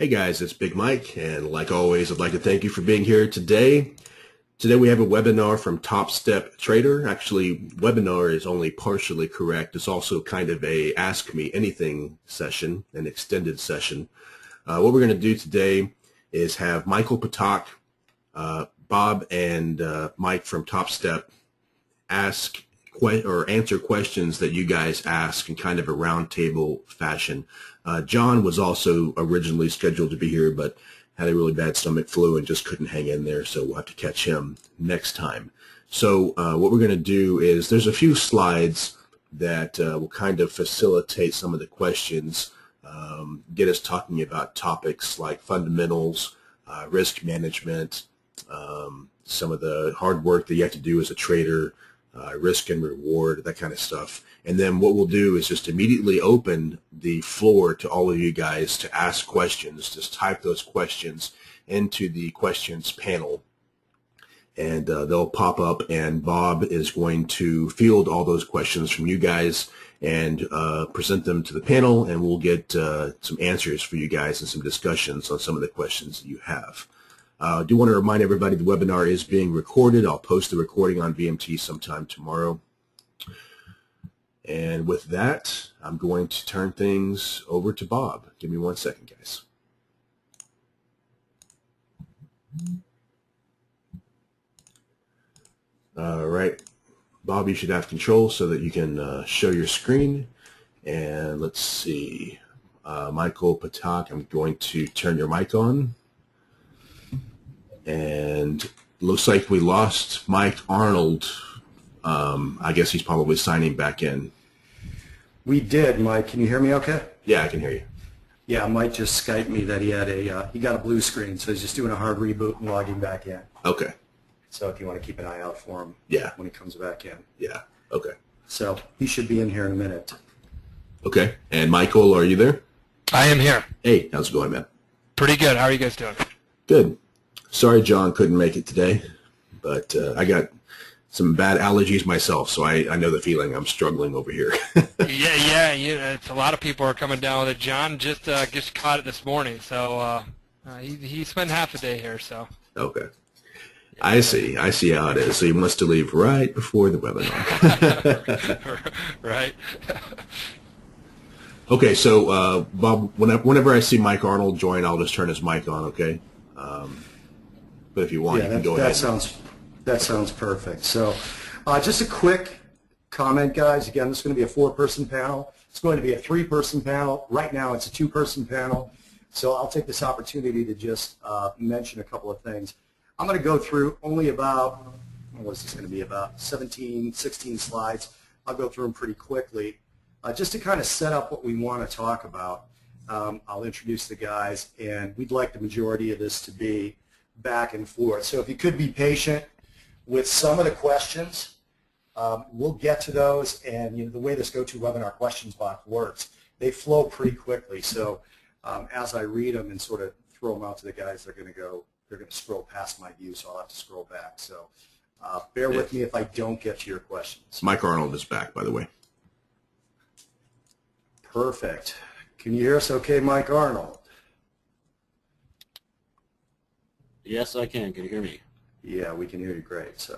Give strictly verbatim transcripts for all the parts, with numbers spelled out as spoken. Hey guys, it's Big Mike, and like always, I'd like to thank you for being here today. Today we have a webinar from Top Step Trader. Actually, webinar is only partially correct. It's also kind of a Ask Me Anything session, an extended session. Uh, what we're going to do today is have Michael Patak, uh, Bob, and uh, Mike from Top Step ask que- or answer questions that you guys ask in kind of a roundtable fashion. Uh, John was also originally scheduled to be here, but had a really bad stomach flu and just couldn't hang in there, so we'll have to catch him next time. So uh, what we're going to do is there's a few slides that uh, will kind of facilitate some of the questions, um, get us talking about topics like fundamentals, uh, risk management, um, some of the hard work that you have to do as a trader, Uh, risk and reward, that kind of stuff. And then what we'll do is just immediately open the floor to all of you guys to ask questions. Just type those questions into the questions panel, and uh, they'll pop up, and Bob is going to field all those questions from you guys and uh, present them to the panel, and we'll get uh, some answers for you guys and some discussions on some of the questions that you have. I uh, do want to remind everybody the webinar is being recorded. I'll post the recording on V M T sometime tomorrow. And with that, I'm going to turn things over to Bob. Give me one second, guys. All right. Bob, you should have control so that you can uh, show your screen. And let's see. Uh, Michael Patak, I'm going to turn your mic on. And looks like we lost Mike Arnold. Um, I guess he's probably signing back in. We did, Mike. Can you hear me okay? Yeah, I can hear you. Yeah, Mike just Skyped me that he had a uh, he got a blue screen, so he's just doing a hard reboot and logging back in. Okay. So if you want to keep an eye out for him, yeah, when he comes back in. Yeah. Okay. So he should be in here in a minute. Okay. And Michael, are you there? I am here. Hey, how's it going, man? Pretty good. How are you guys doing? Good. Sorry, John couldn't make it today, but uh, I got some bad allergies myself, so I, I know the feeling. I'm struggling over here. yeah, yeah, yeah. It's a lot of people are coming down with it. John just uh, just caught it this morning, so uh, uh, he he spent half a day here. So okay, yeah. I see, I see how it is. So you must have leave right before the webinar, right? Okay, so uh, Bob, whenever whenever I see Mike Arnold join, I'll just turn his mic on. Okay. Um, But if you want, yeah, you can that, go that ahead. Sounds, that sounds perfect. So uh, just a quick comment, guys. Again, this is going to be a four-person panel. It's going to be a three-person panel. Right now it's a two-person panel. So I'll take this opportunity to just uh, mention a couple of things. I'm going to go through only about, what is this going to be, about seventeen, sixteen slides. I'll go through them pretty quickly uh, just to kind of set up what we want to talk about. Um, I'll introduce the guys, and we'd like the majority of this to be back and forth. So if you could be patient with some of the questions, um, we'll get to those. And you know, the way this GoToWebinar questions box works, they flow pretty quickly. So um, as I read them and sort of throw them out to the guys, they're going to go, they're going to scroll past my view, so I'll have to scroll back. So uh, bear with me if I don't get to your questions. Mike Arnold is back, by the way. Perfect. Can you hear us okay, Mike Arnold? Yes, I can. Can you hear me? Yeah, we can hear you great. So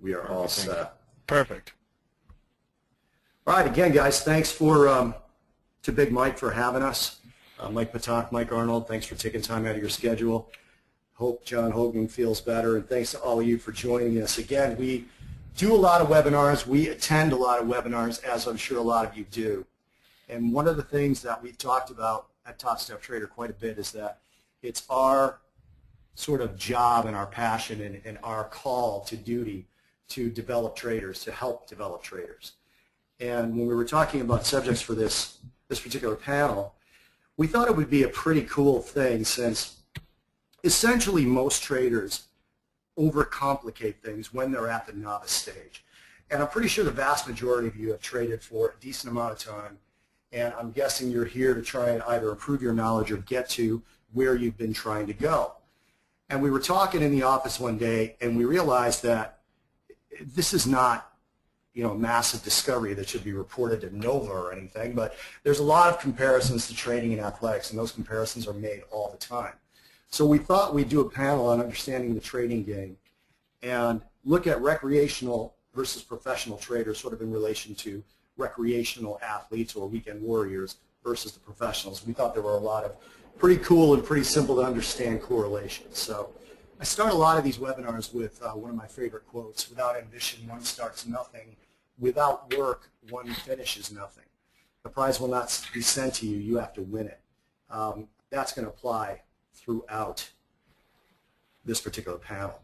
we are all set. Perfect. All right, again, guys, thanks for um, to Big Mike for having us. Uh, Mike Patak, Mike Arnold, thanks for taking time out of your schedule. Hope John Hoagland feels better, and thanks to all of you for joining us. Again, we do a lot of webinars. We attend a lot of webinars, as I'm sure a lot of you do. And one of the things that we've talked about at Top Step Trader quite a bit is that it's our sort of job and our passion and, and our call to duty to develop traders, to help develop traders. And when we were talking about subjects for this, this particular panel, we thought it would be a pretty cool thing, since essentially most traders overcomplicate things when they're at the novice stage. And I'm pretty sure the vast majority of you have traded for a decent amount of time, and I'm guessing you're here to try and either improve your knowledge or get to where you've been trying to go. And we were talking in the office one day, and we realized that this is not you know, a massive discovery that should be reported to NOVA or anything, but there's a lot of comparisons to training in athletics, and those comparisons are made all the time. So we thought we'd do a panel on understanding the trading game and look at recreational versus professional traders sort of in relation to recreational athletes or weekend warriors versus the professionals. We thought there were a lot of pretty cool and pretty simple to understand correlations. So I start a lot of these webinars with uh, one of my favorite quotes: without ambition, one starts nothing. Without work, one finishes nothing. The prize will not be sent to you. You have to win it. Um, that's going to apply throughout this particular panel.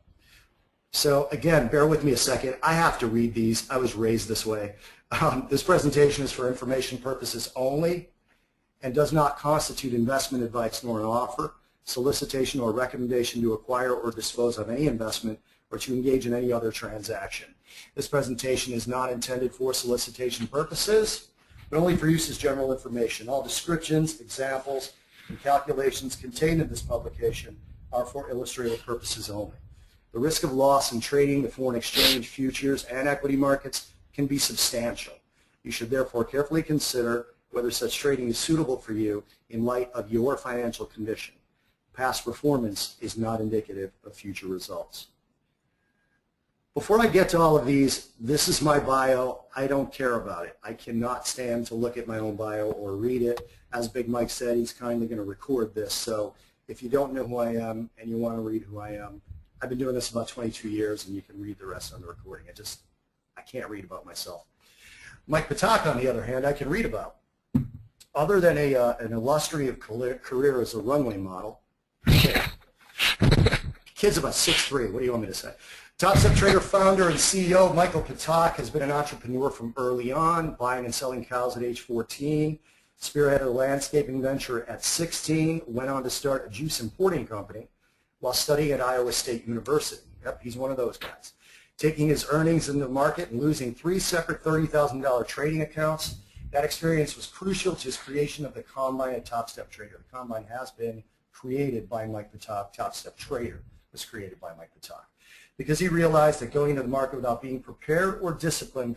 So again, bear with me a second. I have to read these. I was raised this way. Um, this presentation is for information purposes only and does not constitute investment advice nor an offer, solicitation, or recommendation to acquire or dispose of any investment or to engage in any other transaction. This presentation is not intended for solicitation purposes, but only for use as general information. All descriptions, examples, and calculations contained in this publication are for illustrative purposes only. The risk of loss in trading the foreign exchange, futures, and equity markets can be substantial. You should therefore carefully consider whether such trading is suitable for you in light of your financial condition. Past performance is not indicative of future results. Before I get to all of these, this is my bio. I don't care about it. I cannot stand to look at my own bio or read it. As Big Mike said, he's kindly going to record this. So if you don't know who I am and you want to read who I am, I've been doing this about twenty-two years, and you can read the rest on the recording. I just, I can't read about myself. Mike Patak, on the other hand, I can read about. Other than a, uh, an illustrative career as a runway model, okay. Kid's about six three, what do you want me to say? Top Step Trader founder and C E O Michael Patak has been an entrepreneur from early on, buying and selling cows at age fourteen, spearheaded a landscaping venture at sixteen, went on to start a juice importing company while studying at Iowa State University. Yep, he's one of those guys. Taking his earnings in the market and losing three separate thirty thousand dollar trading accounts, that experience was crucial to his creation of the Combine and Top Step Trader. The Combine has been created by Mike Patak. Top Step Trader was created by Mike Patak because he realized that going into the market without being prepared or disciplined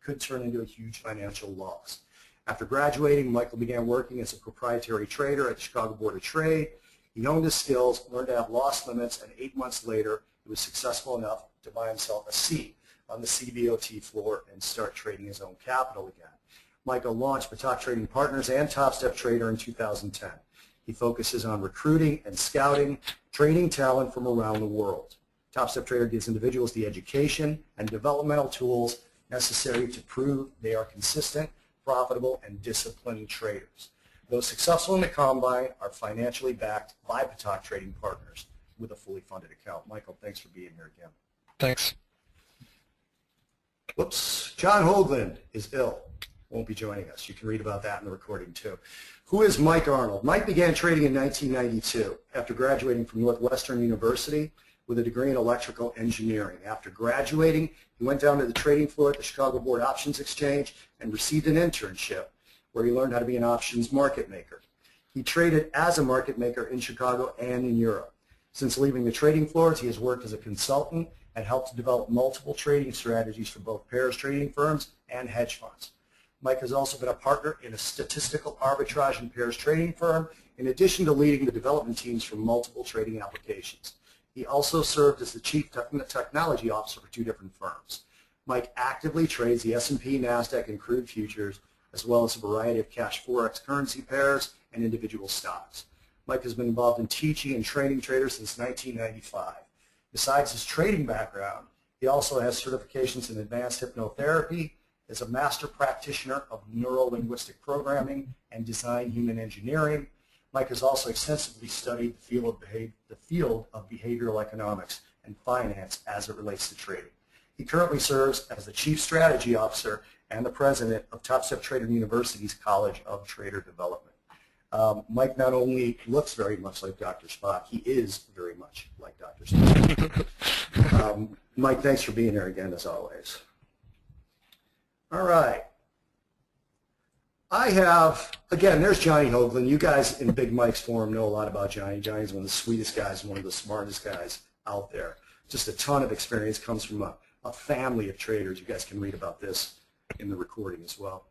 could turn into a huge financial loss. After graduating, Michael began working as a proprietary trader at the Chicago Board of Trade. He honed his skills, learned to have loss limits, and eight months later, he was successful enough to buy himself a seat on the C B O T floor and start trading his own capital again. Michael launched Patak Trading Partners and Top Step Trader in two thousand ten. He focuses on recruiting and scouting, training talent from around the world. Top Step Trader gives individuals the education and developmental tools necessary to prove they are consistent, profitable, and disciplined traders. Those successful in the Combine are financially backed by Patak Trading Partners with a fully funded account. Michael, thanks for being here again. Thanks. Whoops. John Hoagland is ill. Won't be joining us. You can read about that in the recording, too. Who is Mike Arnold? Mike began trading in nineteen ninety-two after graduating from Northwestern University with a degree in electrical engineering. After graduating, he went down to the trading floor at the Chicago Board Options Exchange and received an internship, where he learned how to be an options market maker. He traded as a market maker in Chicago and in Europe. Since leaving the trading floors, he has worked as a consultant and helped develop multiple trading strategies for both pairs trading firms and hedge funds. Mike has also been a partner in a statistical arbitrage and pairs trading firm, in addition to leading the development teams for multiple trading applications. He also served as the chief technology officer for two different firms. Mike actively trades the S and P, NASDAQ, and crude futures, as well as a variety of cash forex currency pairs and individual stocks. Mike has been involved in teaching and training traders since nineteen ninety-five. Besides his trading background, he also has certifications in advanced hypnotherapy, is a master practitioner of neuro-linguistic programming and design human engineering. Mike has also extensively studied the field of, behavior, the field of behavioral economics and finance as it relates to trading. He currently serves as the chief strategy officer and the president of Top Step Trader University's College of Trader Development. Um, Mike not only looks very much like Doctor Spock, he is very much like Doctor Spock. um, Mike, thanks for being here again, as always. All right. I have, again, there's Johnny Hoagland. You guys in Big Mike's forum know a lot about Johnny. Johnny's one of the sweetest guys, one of the smartest guys out there. Just a ton of experience, comes from a a family of traders. You guys can read about this in the recording as well.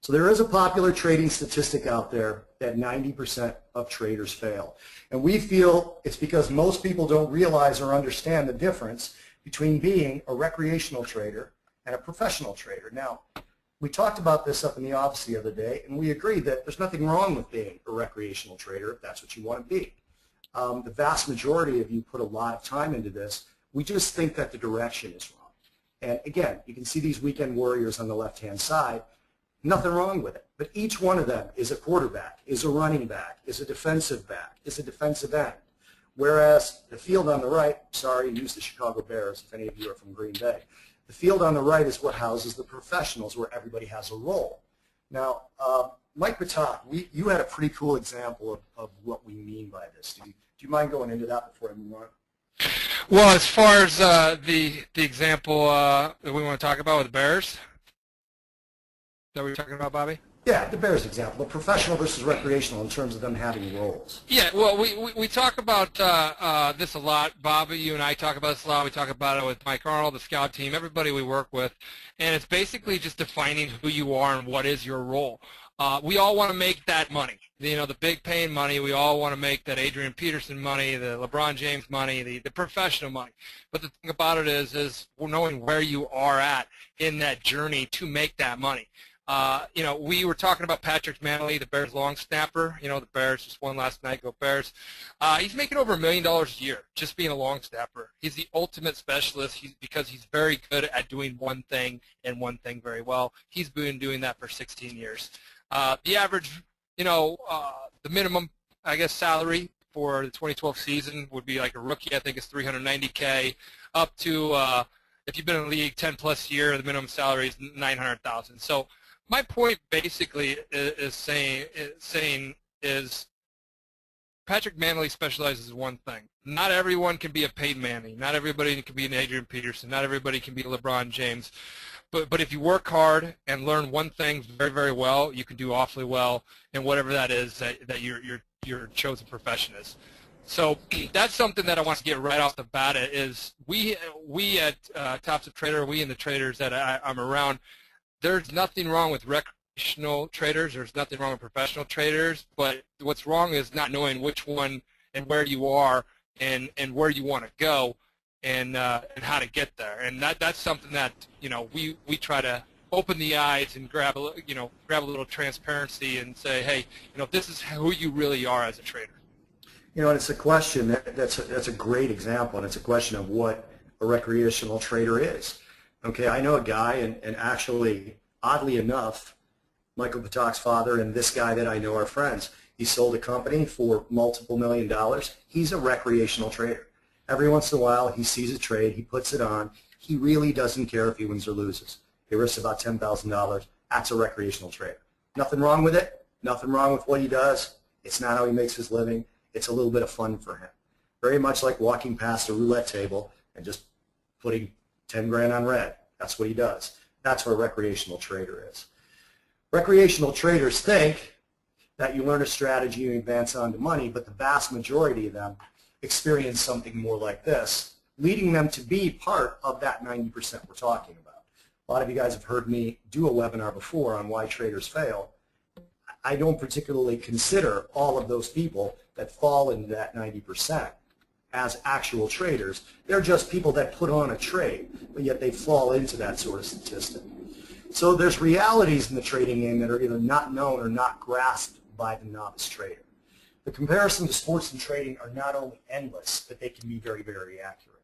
So there is a popular trading statistic out there that ninety percent of traders fail. And we feel it's because most people don't realize or understand the difference between being a recreational trader and a professional trader. Now, we talked about this up in the office the other day, and we agree that there's nothing wrong with being a recreational trader if that's what you want to be. Um, the vast majority of you put a lot of time into this. We just think that the direction is wrong. And again, you can see these weekend warriors on the left-hand side. Nothing wrong with it. But each one of them is a quarterback, is a running back, is a defensive back, is a defensive end. Whereas the field on the right, sorry, use the Chicago Bears if any of you are from Green Bay. The field on the right is what houses the professionals where everybody has a role. Now, uh, Mike Patak, we, you had a pretty cool example of, of what we mean by this. Do you, do you mind going into that before I move on? Well, as far as uh, the, the example uh, that we want to talk about with the Bears, is that what you're talking about, Bobby? Yeah, the Bears example, the professional versus recreational in terms of them having roles. Yeah, well, we, we, we talk about uh, uh, this a lot. Bobby, you and I talk about this a lot. We talk about it with Mike Arnold, the scout team, everybody we work with. And it's basically just defining who you are and what is your role. Uh, we all want to make that money, you know, the big paying money. We all want to make that Adrian Peterson money, the LeBron James money, the, the professional money. But the thing about it is, is knowing where you are at in that journey to make that money. Uh, you know, we were talking about Patrick Manley, the Bears long snapper. You know, the Bears just won last night. Go Bears. Uh, he's making over a million dollars a year just being a long snapper. He's the ultimate specialist he's, because he's very good at doing one thing and one thing very well. He's been doing that for sixteen years. Uh, the average, you know, uh, the minimum, I guess, salary for the twenty twelve season would be like a rookie. I think it's three hundred ninety K up to, uh, if you've been in the league ten plus year, the minimum salary is nine hundred thousand. So my point basically is saying, is saying is Patrick Manley specializes in one thing. Not everyone can be a Peyton Manning. Not everybody can be an Adrian Peterson. Not everybody can be LeBron James. But, but if you work hard and learn one thing very, very well, you can do awfully well in whatever that is that, that your, your, your chosen profession is. So that's something that I want to get right off the bat is we, we at uh, Top Step Trader, we and the traders that I, I'm around, there's nothing wrong with recreational traders. There's nothing wrong with professional traders. But what's wrong is not knowing which one and where you are and, and where you want to go and uh, and how to get there. And that that's something that, you know, we, we try to open the eyes and grab a, you know, grab a little transparency and say, hey, you know, this is who you really are as a trader. You know, and it's a question that, that's, a, that's a great example, and it's a question of what a recreational trader is. Okay, I know a guy, and, and actually, oddly enough, Michael Patak's father and this guy that I know are friends. He sold a company for multiple million dollars. He's a recreational trader. Every once in a while, he sees a trade, he puts it on. He really doesn't care if he wins or loses. He risks about ten thousand dollars. That's a recreational trader. Nothing wrong with it. Nothing wrong with what he does. It's not how he makes his living. It's a little bit of fun for him. Very much like walking past a roulette table and just putting ten grand on red. That's what he does. That's what a recreational trader is. Recreational traders think that you learn a strategy and advance on to money, but the vast majority of them experience something more like this, leading them to be part of that ninety percent we're talking about. A lot of you guys have heard me do a webinar before on why traders fail. I don't particularly consider all of those people that fall into that ninety percent. As actual traders. They're just people that put on a trade, but yet they fall into that sort of statistic. So there's realities in the trading game that are either not known or not grasped by the novice trader. The comparison to sports and trading are not only endless, but they can be very, very accurate.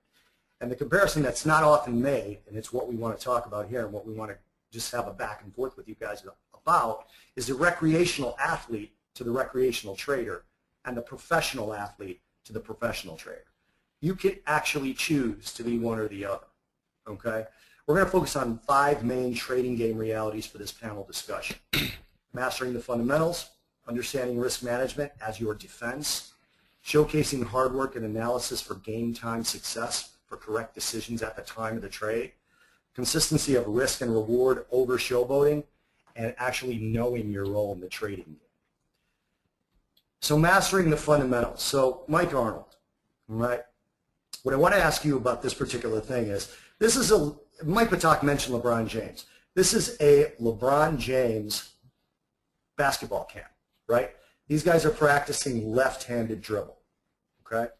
And the comparison that's not often made, and it's what we want to talk about here and what we want to just have a back and forth with you guys about, is the recreational athlete to the recreational trader and the professional athlete to the professional trader. You can actually choose to be one or the other, okay? We're going to focus on five main trading game realities for this panel discussion. Mastering the fundamentals, understanding risk management as your defense, showcasing hard work and analysis for game time success for correct decisions at the time of the trade, consistency of risk and reward over showboating, and actually knowing your role in the trading game. So mastering the fundamentals. So Mike Arnold, right? What I want to ask you about this particular thing is, this is a, Mike Patak mentioned LeBron James. This is a LeBron James basketball camp, right? These guys are practicing left-handed dribble, okay?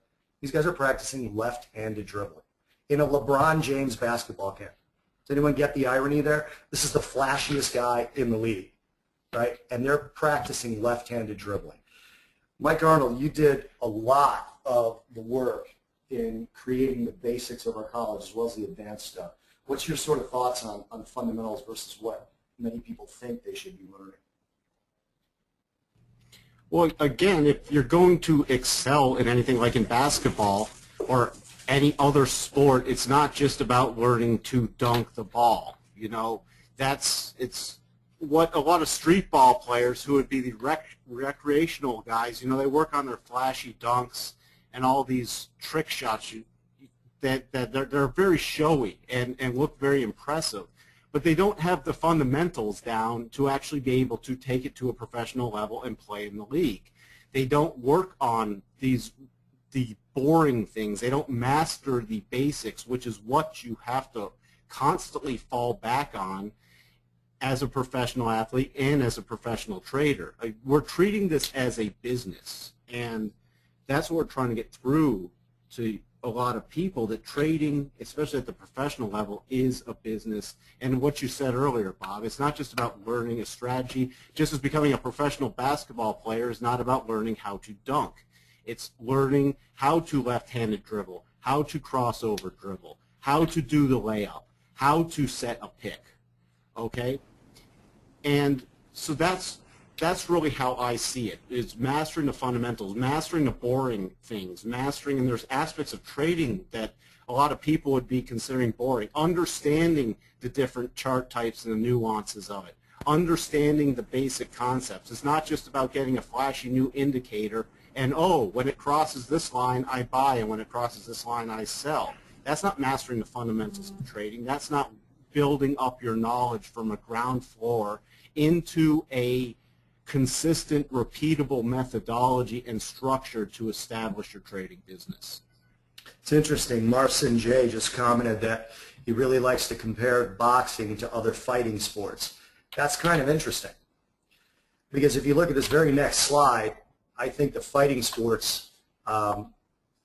These guys are practicing left-handed dribbling in a LeBron James basketball camp. Does anyone get the irony there? This is the flashiest guy in the league, right? And they're practicing left-handed dribbling. Mike Arnold, you did a lot of the work in creating the basics of our college as well as the advanced stuff. What's your sort of thoughts on, on fundamentals versus what many people think they should be learning? Well, again, if you're going to excel in anything like in basketball or any other sport, it's not just about learning to dunk the ball. You know, that's it's what a lot of street ball players who would be the rec recreational guys, you know, they work on their flashy dunks and all these trick shots you, that, that they're, they're very showy and, and look very impressive. But they don't have the fundamentals down to actually be able to take it to a professional level and play in the league. They don't work on these the boring things. They don't master the basics, which is what you have to constantly fall back on as a professional athlete and as a professional trader. We're treating this as a business, and that's what we're trying to get through to a lot of people, that trading, especially at the professional level, is a business. And what you said earlier, Bob, it's not just about learning a strategy. Just as becoming a professional basketball player is not about learning how to dunk. It's learning how to left-handed dribble, how to crossover dribble, how to do the layup, how to set a pick, okay? And so that's, that's really how I see it, is mastering the fundamentals, mastering the boring things, mastering, and there's aspects of trading that a lot of people would be considering boring, understanding the different chart types and the nuances of it, understanding the basic concepts. It's not just about getting a flashy new indicator and, oh, when it crosses this line, I buy, and when it crosses this line, I sell. That's not mastering the fundamentals of trading. That's not building up your knowledge from a ground floor into a consistent, repeatable methodology and structure to establish your trading business. It's interesting. Marcin J. just commented that he really likes to compare boxing to other fighting sports. That's kind of interesting, because if you look at this very next slide, I think the fighting sports, um,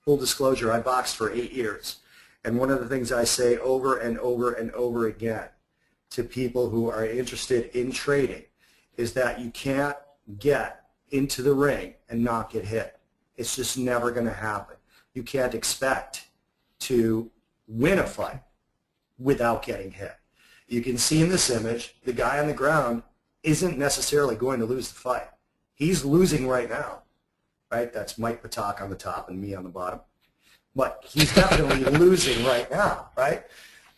full disclosure, I boxed for eight years. And one of the things I say over and over and over again to people who are interested in trading is that you can't get into the ring and not get hit. It's just never going to happen. You can't expect to win a fight without getting hit. You can see in this image, the guy on the ground isn't necessarily going to lose the fight. He's losing right now. Right? That's Mike Patak on the top and me on the bottom. But he's definitely losing right now, right?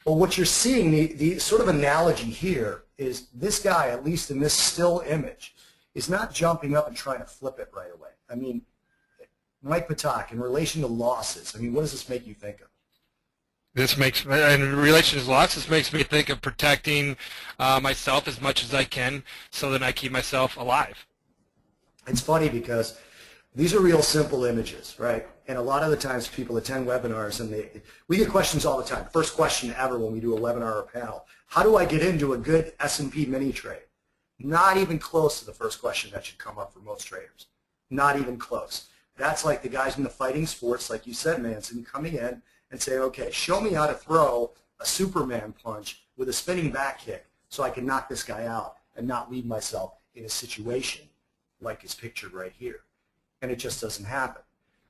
But what you're seeing, the, the sort of analogy here is this guy, at least in this still image, is not jumping up and trying to flip it right away. I mean, Mike Patak, in relation to losses, I mean, what does this make you think of? This makes, in relation to losses, makes me think of protecting uh, myself as much as I can so that I keep myself alive. It's funny because these are real simple images, right? And a lot of the times people attend webinars and they, we get questions all the time. First question ever when we do a webinar or a panel, how do I get into a good S and P mini trade? Not even close to the first question that should come up for most traders. Not even close. That's like the guys in the fighting sports, like you said, Manson, coming in and saying, okay, show me how to throw a Superman punch with a spinning back kick so I can knock this guy out and not leave myself in a situation like is pictured right here. And it just doesn't happen.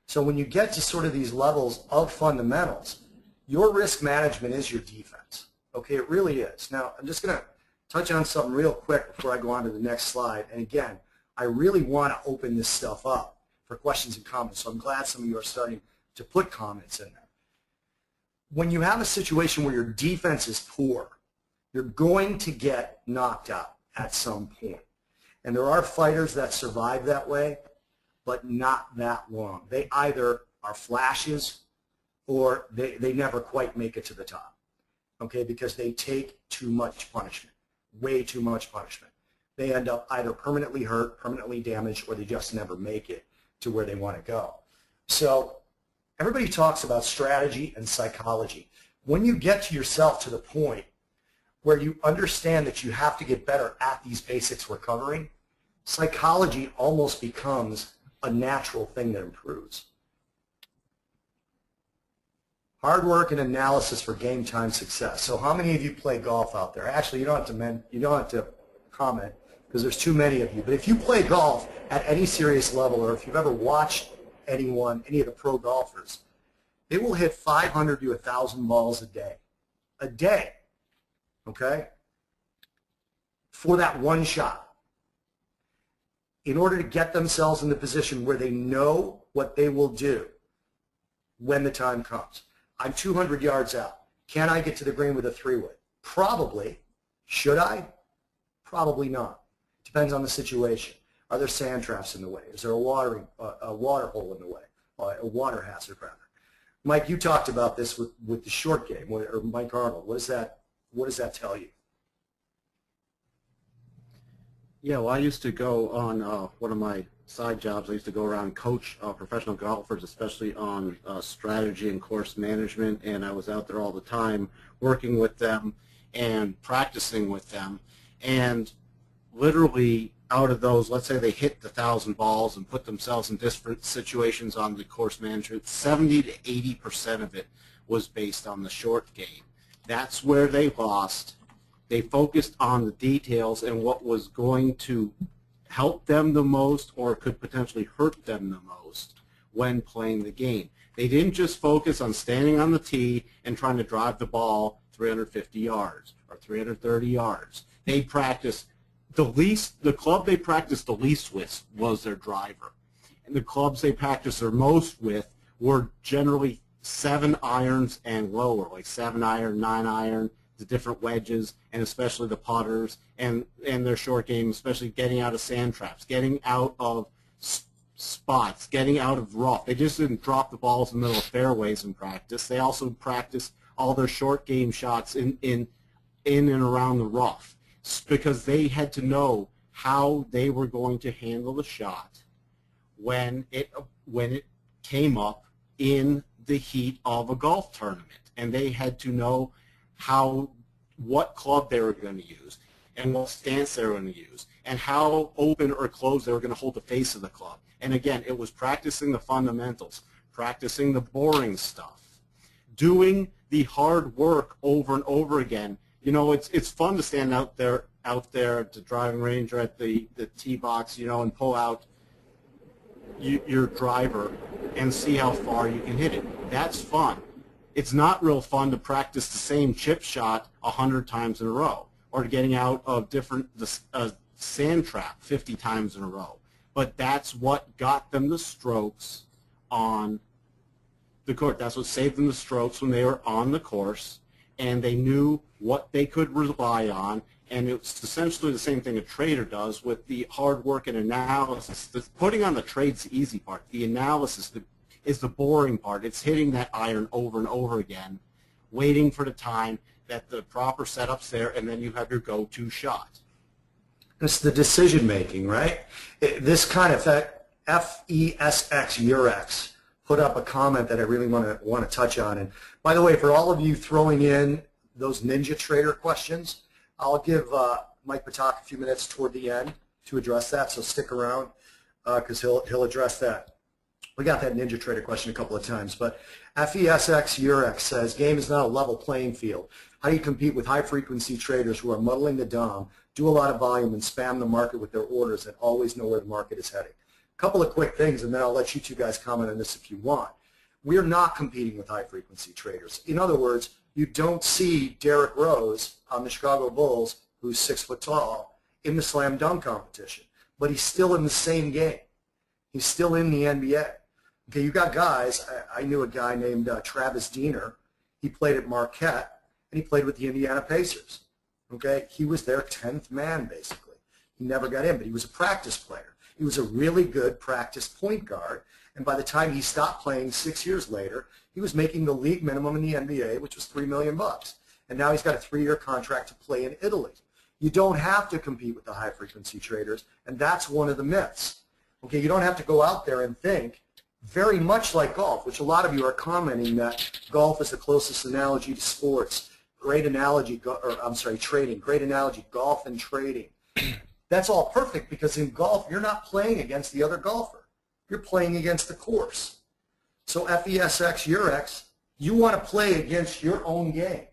So when you get to sort of these levels of fundamentals, your risk management is your defense. Okay, it really is. Now, I'm just going to touch on something real quick before I go on to the next slide. And again, I really want to open this stuff up for questions and comments. So I'm glad some of you are starting to put comments in there. When you have a situation where your defense is poor, you're going to get knocked out at some point. And there are fighters that survive that way, but not that long. They either are flashes or they, they never quite make it to the top, okay, because they take too much punishment, way too much punishment. They end up either permanently hurt, permanently damaged, or they just never make it to where they want to go. So Everybody talks about strategy and psychology. When you get to yourself to the point where you understand that you have to get better at these basics we're covering, psychology almost becomes a natural thing that improves. Hard work and analysis for game time success. So how many of you play golf out there? Actually, you don't have to, men you don't have to comment because there's too many of you. But if you play golf at any serious level, or if you've ever watched anyone, any of the pro golfers, they will hit five hundred to one thousand balls a day. A day, okay, for that one shot. In order to get themselves in the position where they know what they will do when the time comes. I'm two hundred yards out. Can I get to the green with a three-wood? Probably. Should I? Probably not. Depends on the situation. Are there sand traps in the way? Is there a watering, uh, a water hole in the way? Uh, a water hazard, rather. Mike, you talked about this with, with the short game, or Mike Arnold. What does that, what does that tell you? Yeah, well, I used to go on uh, one of my side jobs. I used to go around and coach uh, professional golfers, especially on uh, strategy and course management, and I was out there all the time working with them and practicing with them. And literally out of those, let's say they hit the thousand balls and put themselves in different situations on the course management, seventy to eighty percent of it was based on the short game. That's where they lost. They focused on the details and what was going to help them the most or could potentially hurt them the most when playing the game. They didn't just focus on standing on the tee and trying to drive the ball three hundred fifty yards or three hundred thirty yards. They practiced the least, the club they practiced the least with was their driver. And the clubs they practiced their most with were generally seven irons and lower, like seven iron, nine iron, the different wedges, and especially the putters, and, and their short game, especially getting out of sand traps, getting out of spots, getting out of rough. They just didn't drop the balls in the middle of fairways in practice. They also practiced all their short game shots in, in, in and around the rough because they had to know how they were going to handle the shot when it, when it came up in the heat of a golf tournament. And they had to know how, what club they were going to use and what stance they were going to use and how open or closed they were going to hold the face of the club. And again, it was practicing the fundamentals, practicing the boring stuff, doing the hard work over and over again. You know, it's, it's fun to stand out there, out there at the driving range or at the, the tee box, you know, and pull out you, your driver and see how far you can hit it. That's fun. It's not real fun to practice the same chip shot a hundred times in a row, or getting out of different the uh, sand trap fifty times in a row. But that's what got them the strokes on the court. That's what saved them the strokes when they were on the course, and they knew what they could rely on. And it's essentially the same thing a trader does with the hard work and analysis. The putting on the trade's the easy part. The analysis, the is the boring part. It's hitting that iron over and over again, waiting for the time that the proper setup's there, and then you have your go-to shot. It's the decision-making, right? It, this kind of F E S X, Eurex, put up a comment that I really want to want to touch on. And by the way, for all of you throwing in those Ninja Trader questions, I'll give uh, Mike Patak a few minutes toward the end to address that, so stick around because uh, he'll, he'll address that. We got that Ninja Trader question a couple of times, but F E S X Eurex says, game is not a level playing field. How do you compete with high-frequency traders who are muddling the D O M, do a lot of volume, and spam the market with their orders and always know where the market is heading? A couple of quick things, and then I'll let you two guys comment on this if you want. We're not competing with high-frequency traders. In other words, you don't see Derrick Rose on the Chicago Bulls, who's six foot tall, in the slam dunk competition, but he's still in the same game. He's still in the N B A. Okay, you got guys. I, I knew a guy named uh, Travis Diener. He played at Marquette, and he played with the Indiana Pacers. Okay, he was their tenth man, basically. He never got in, but he was a practice player. He was a really good practice point guard, and by the time he stopped playing six years later, he was making the league minimum in the N B A, which was three million dollars bucks. And now he's got a three-year contract to play in Italy. You don't have to compete with the high-frequency traders, and that's one of the myths. Okay, you don't have to go out there and think very much like golf, which a lot of you are commenting that golf is the closest analogy to sports. Great analogy, or I'm sorry, trading. Great analogy, golf and trading. That's all perfect because in golf, you're not playing against the other golfer. You're playing against the course. So F E S X, Eurex, you want to play against your own game.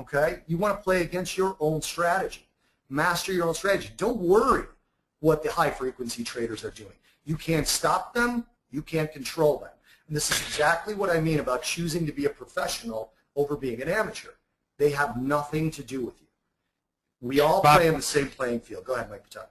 Okay? You want to play against your own strategy. Master your own strategy. Don't worry what the high-frequency traders are doing. You can't stop them. You can't control them. And this is exactly what I mean about choosing to be a professional over being an amateur. They have nothing to do with you. We all Bob, play in the same playing field. Go ahead, Mike Patak.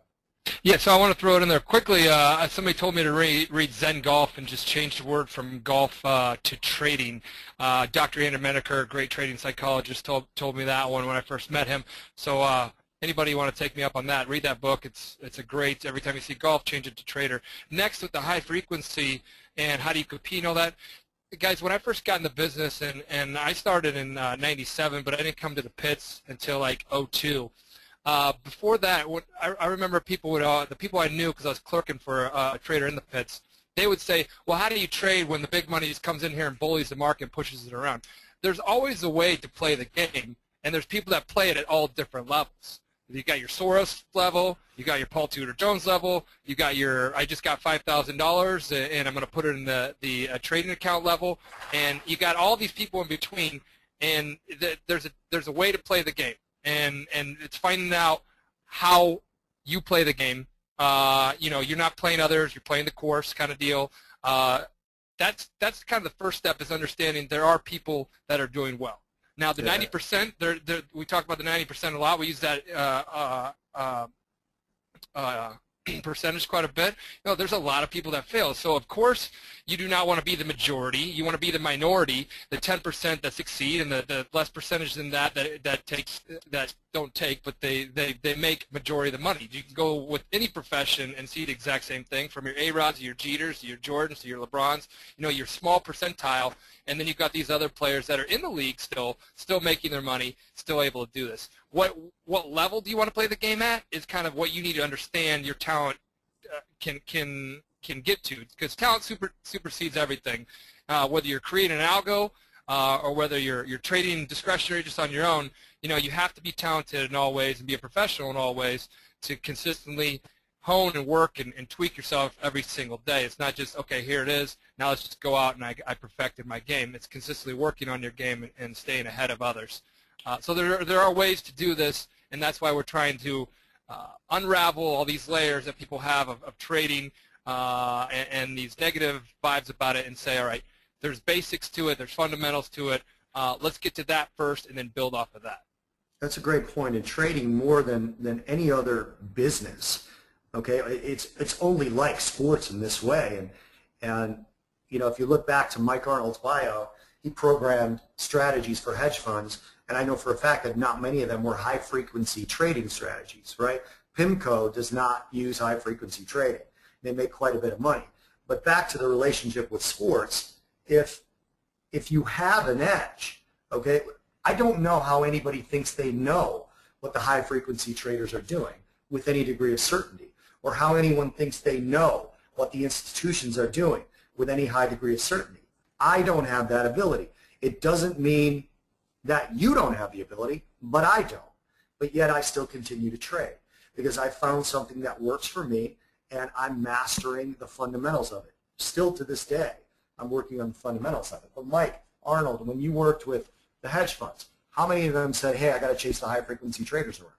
Yeah, so I want to throw it in there quickly. Uh, somebody told me to re read Zen Golf and just change the word from golf uh, to trading. Uh, Doctor Andrew Menaker, a great trading psychologist, told, told me that one when I first met him. So uh, anybody want to take me up on that, read that book. It's, it's a great, every time you see golf, change it to trader. Next, with the high frequency and how do you compete and all that. Guys, when I first got in the business, and, and I started in uh, ninety-seven, but I didn't come to the pits until like oh two. Uh, before that, what, I, I remember people would, uh, the people I knew, because I was clerking for uh, a trader in the pits, they would say, well, how do you trade when the big money just comes in here and bullies the market and pushes it around? There's always a way to play the game, and there's people that play it at all different levels. You got your Soros level, you got your Paul Tudor Jones level, you got your I just got five thousand dollars and I'm going to put it in the, the uh, trading account level, and you got all these people in between, and th there's a there's a way to play the game, and and it's finding out how you play the game. Uh, you know, you're not playing others, you're playing the course kind of deal. Uh, that's that's kind of the first step, is understanding there are people that are doing well. Now, the ninety percent, they're, they're, we talk about the ninety percent a lot. We use that uh, uh, uh, percentage quite a bit. You know, there's a lot of people that fail. So, of course, you do not want to be the majority. You want to be the minority, the ten percent that succeed, and the, the less percentage than that that, that, takes, that don't take, but they, they, they make majority of the money. You can go with any profession and see the exact same thing, from your A-Rods to your Jeters to your Jordans to your LeBrons, you know, your small percentile. And then you've got these other players that are in the league still, still making their money, still able to do this. What what level do you want to play the game at is kind of what you need to understand your talent uh, can can can get to, because talent super, supersedes everything. Uh, whether you're creating an algo uh, or whether you're you're trading discretionary just on your own, you know, you have to be talented in all ways and be a professional in all ways to consistently hone and work and, and tweak yourself every single day. It's not just, okay, here it is, now let's just go out and I, I perfected my game. It's consistently working on your game and, and staying ahead of others. Uh, so there, there are ways to do this, and that's why we're trying to uh, unravel all these layers that people have of, of trading uh, and, and these negative vibes about it, and say, all right, there's basics to it, there's fundamentals to it, uh, let's get to that first and then build off of that. That's a great point. In trading, more than, than any other business, okay, it's it's only like sports in this way, and and you know, if you look back to Mike Arnold's bio, he programmed strategies for hedge funds, and I know for a fact that not many of them were high frequency trading strategies, right? PIMCO does not use high frequency trading. They make quite a bit of money. But back to the relationship with sports, if if you have an edge, okay, I don't know how anybody thinks they know what the high frequency traders are doing with any degree of certainty, or how anyone thinks they know what the institutions are doing with any high degree of certainty. I don't have that ability. It doesn't mean that you don't have the ability, but I don't. But yet I still continue to trade because I found something that works for me, and I'm mastering the fundamentals of it. Still to this day, I'm working on the fundamentals of it. But Mike Arnold, when you worked with the hedge funds, how many of them said, hey, I got to chase the high-frequency traders around?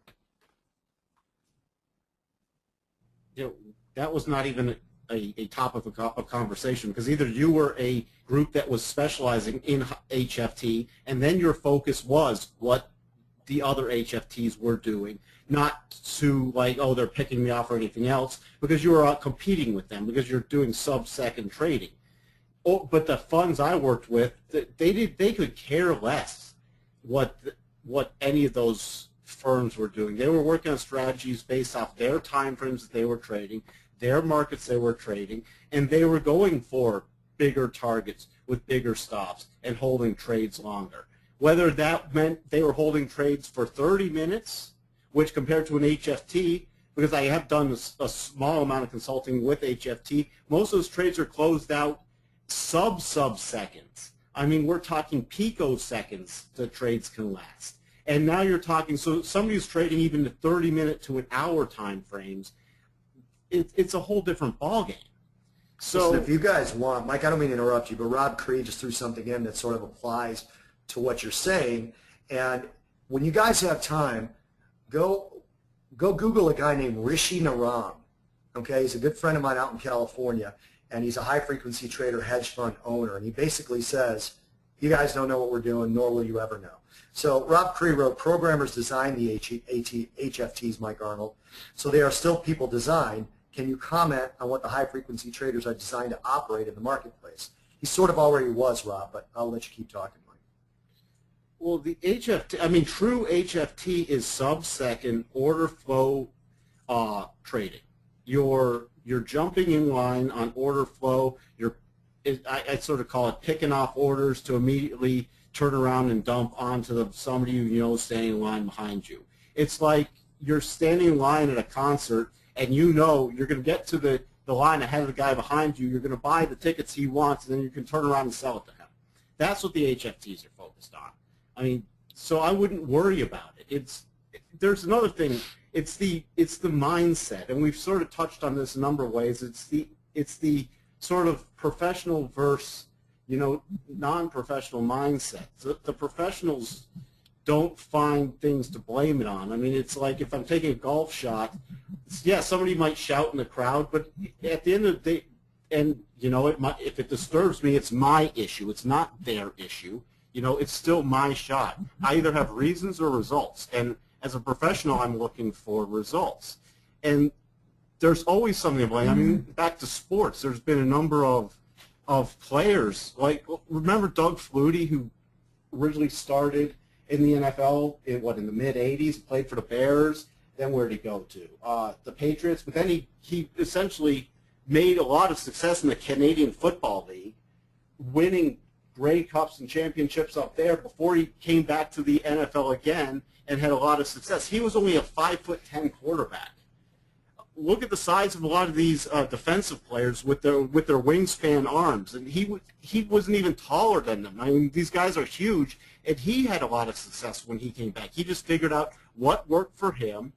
You know, that was not even a, a topic of, of conversation, because either you were a group that was specializing in H F T, and then your focus was what the other H F Ts were doing, not to like, oh, they're picking me off or anything else, because you were out competing with them, because you're doing sub-second trading. Oh, but the funds I worked with, they did, they could care less what what any of those firms were doing. They were working on strategies based off their time frames that they were trading, their markets they were trading, and they were going for bigger targets with bigger stops and holding trades longer. Whether that meant they were holding trades for thirty minutes, which compared to an H F T, because I have done a, a small amount of consulting with H F T, most of those trades are closed out sub-sub-seconds. I mean, we're talking picoseconds the trades can last. And now you're talking, so somebody's trading even to thirty minute to an hour time frames. It, it's a whole different ballgame. So listen, if you guys want, Mike, I don't mean to interrupt you, but Rob Cree just threw something in that sort of applies to what you're saying. And when you guys have time, go, go Google a guy named Rishi Narang. Okay, he's a good friend of mine out in California, and he's a high-frequency trader hedge fund owner. And he basically says, you guys don't know what we're doing, nor will you ever know. So Rob Cree wrote, programmers designed the H F Ts, Mike Arnold, so they are still people designed. Can you comment on what the high-frequency traders are designed to operate in the marketplace? He sort of already was, Rob, but I'll let you keep talking, Mike. Well, the H F T, I mean, true H F T is sub-second order flow uh, trading. You're, you're jumping in line on order flow. You're, it, I, I sort of call it picking off orders to immediately turn around and dump onto the, somebody you know standing in line behind you. It's like you're standing in line at a concert, and you know you're going to get to the, the line ahead of the guy behind you. You're going to buy the tickets he wants, and then you can turn around and sell it to him. That's what the H F Ts are focused on. I mean, so I wouldn't worry about it. It's, it, there's another thing. It's the, it's the mindset, and we've sort of touched on this a number of ways. It's the, it's the sort of professional versus, you know, non-professional mindset. The, the professionals don't find things to blame it on. I mean, it's like if I'm taking a golf shot, yeah, somebody might shout in the crowd, but at the end of the day, and, you know, it might, if it disturbs me, it's my issue. It's not their issue. You know, it's still my shot. I either have reasons or results, and as a professional, I'm looking for results. And there's always something to blame. I mean, back to sports, there's been a number of of players. Like, remember Doug Flutie, who originally started in the N F L in, what, in the mid eighties, played for the Bears, then where did he go to? Uh, the Patriots. But then he, he essentially made a lot of success in the Canadian Football League, winning Grey Cups and championships up there before he came back to the N F L again and had a lot of success. He was only a five foot ten quarterback. Look at the size of a lot of these uh, defensive players with their with their wingspan arms, and he w he wasn't even taller than them. I mean, these guys are huge, and he had a lot of success when he came back. He just figured out what worked for him,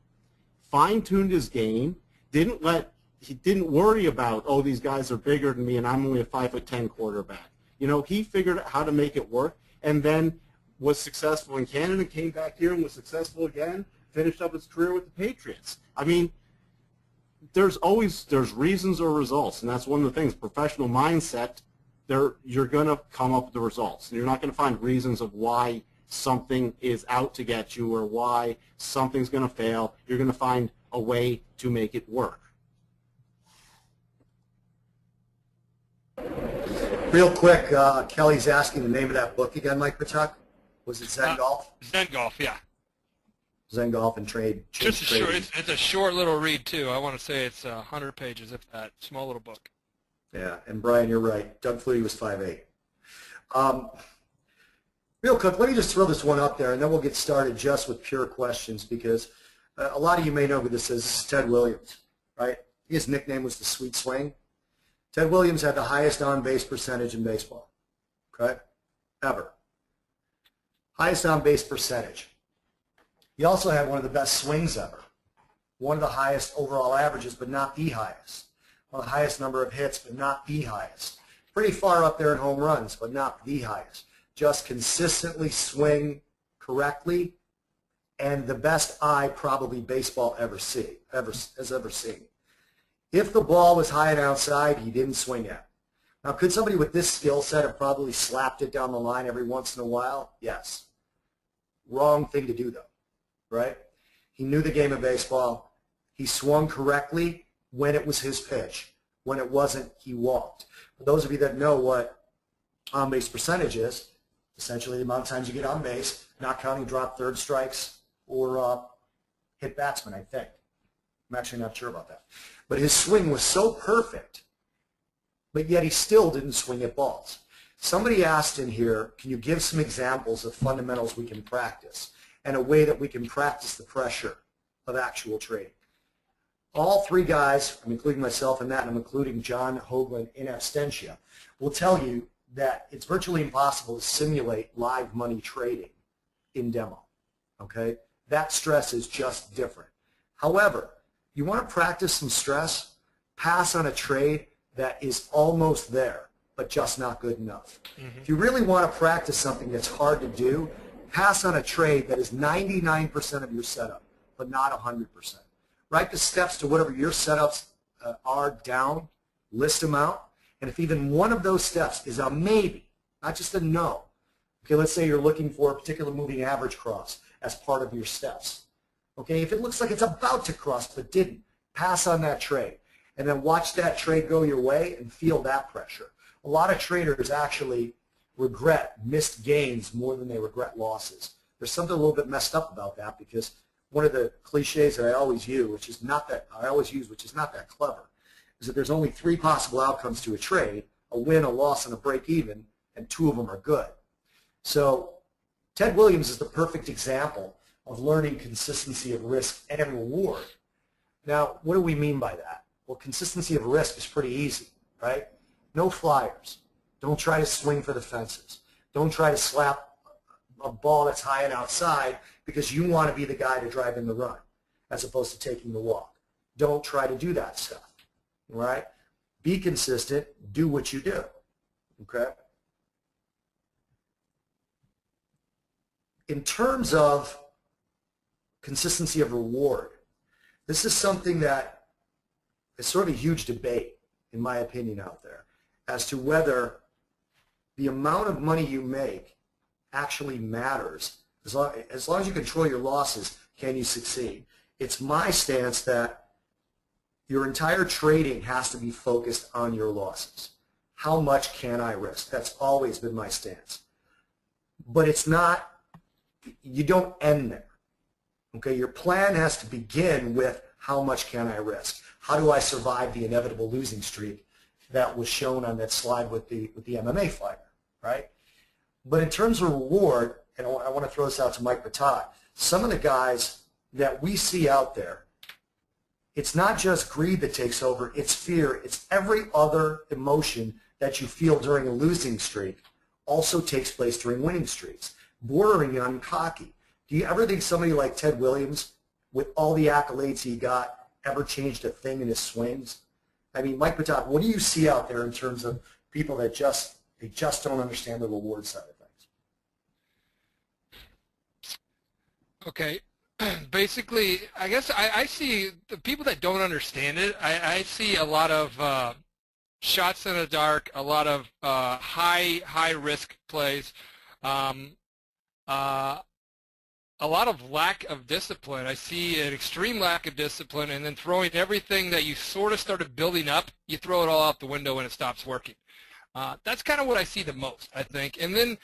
fine-tuned his game, didn't let he didn't worry about, oh, these guys are bigger than me, and I'm only a five foot ten quarterback. You know, he figured out how to make it work, and then was successful in Canada, came back here and was successful again, finished up his career with the Patriots. I mean, there's always, there's reasons or results, and that's one of the things, professional mindset, there, you're going to come up with the results. You're not going to find reasons of why something is out to get you or why something's going to fail. You're going to find a way to make it work. Real quick, uh, Kelly's asking the name of that book again, Mike Patak. Was it Zen uh, Golf? Zen Golf, yeah. Zen Golf and Trade. Just a short, it's, it's a short little read, too. I want to say it's uh, one hundred pages, if that. Small little book. Yeah, and Brian, you're right. Doug Flutie was five eight. Um, real quick, let me just throw this one up there, and then we'll get started just with pure questions, because uh, a lot of you may know who this is. This is Ted Williams, right? His nickname was the Sweet Swing. Ted Williams had the highest on-base percentage in baseball, okay, ever. Highest on-base percentage. He also had one of the best swings ever, one of the highest overall averages, but not the highest. One of the highest number of hits, but not the highest. Pretty far up there in home runs, but not the highest. Just consistently swing correctly, and the best eye probably baseball ever see, ever has ever seen. If the ball was high and outside, he didn't swing at it. Now, could somebody with this skill set have probably slapped it down the line every once in a while? Yes. Wrong thing to do, though, right? He knew the game of baseball. He swung correctly when it was his pitch. When it wasn't, he walked. For those of you that know what on-base percentage is, essentially the amount of times you get on base, not counting drop third strikes or uh, hit batsmen, I think. I'm actually not sure about that. But his swing was so perfect, but yet he still didn't swing at balls. Somebody asked in here, can you give some examples of fundamentals we can practice and a way that we can practice the pressure of actual trading? All three guys, I'm including myself in that, and I'm including John Hoagland in absentia, will tell you that it's virtually impossible to simulate live money trading in demo. Okay? That stress is just different. However, you want to practice some stress, pass on a trade that is almost there, but just not good enough. Mm-hmm. If you really want to practice something that's hard to do, pass on a trade that is ninety-nine percent of your setup, but not one hundred percent. Write the steps to whatever your setups uh, are down, list them out, and if even one of those steps is a maybe, not just a no, okay, let's say you're looking for a particular moving average cross as part of your steps. Okay, if it looks like it's about to cross but didn't, pass on that trade, and then watch that trade go your way and feel that pressure. A lot of traders actually regret missed gains more than they regret losses. There's something a little bit messed up about that, because one of the cliches that I always use, which is not that I always use, which is not that clever, is that there's only three possible outcomes to a trade: a win, a loss, and a break even, and two of them are good. So Ted Williams is the perfect example of learning consistency of risk and reward. Now, what do we mean by that? Well, consistency of risk is pretty easy, right? No flyers. Don't try to swing for the fences. Don't try to slap a ball that's high and outside, because you want to be the guy to drive in the run as opposed to taking the walk. Don't try to do that stuff, right? Be consistent. Do what you do, okay? In terms of consistency of reward, this is something that is sort of a huge debate, in my opinion, out there, as to whether the amount of money you make actually matters. As long, as long as you control your losses, can you succeed? It's my stance that your entire trading has to be focused on your losses. How much can I risk? That's always been my stance. But it's not, you don't end there. Okay, your plan has to begin with how much can I risk? How do I survive the inevitable losing streak that was shown on that slide with the, with the M M A fighter, right? But in terms of reward, and I want to throw this out to Mike Patak, some of the guys that we see out there, it's not just greed that takes over, it's fear, it's every other emotion that you feel during a losing streak also takes place during winning streaks, bordering on cocky. Do you ever think somebody like Ted Williams, with all the accolades he got, ever changed a thing in his swings? I mean, Mike Patak, what do you see out there in terms of people that just, they just don't understand the reward side of things? Okay. Basically, I guess I, I see the people that don't understand it, I, I see a lot of uh, shots in the dark, a lot of uh, high, high risk plays, um, uh, a lot of lack of discipline. I see an extreme lack of discipline, and then throwing everything that you sort of started building up, you throw it all out the window and it stops working. Uh, that's kind of what I see the most, I think. And then,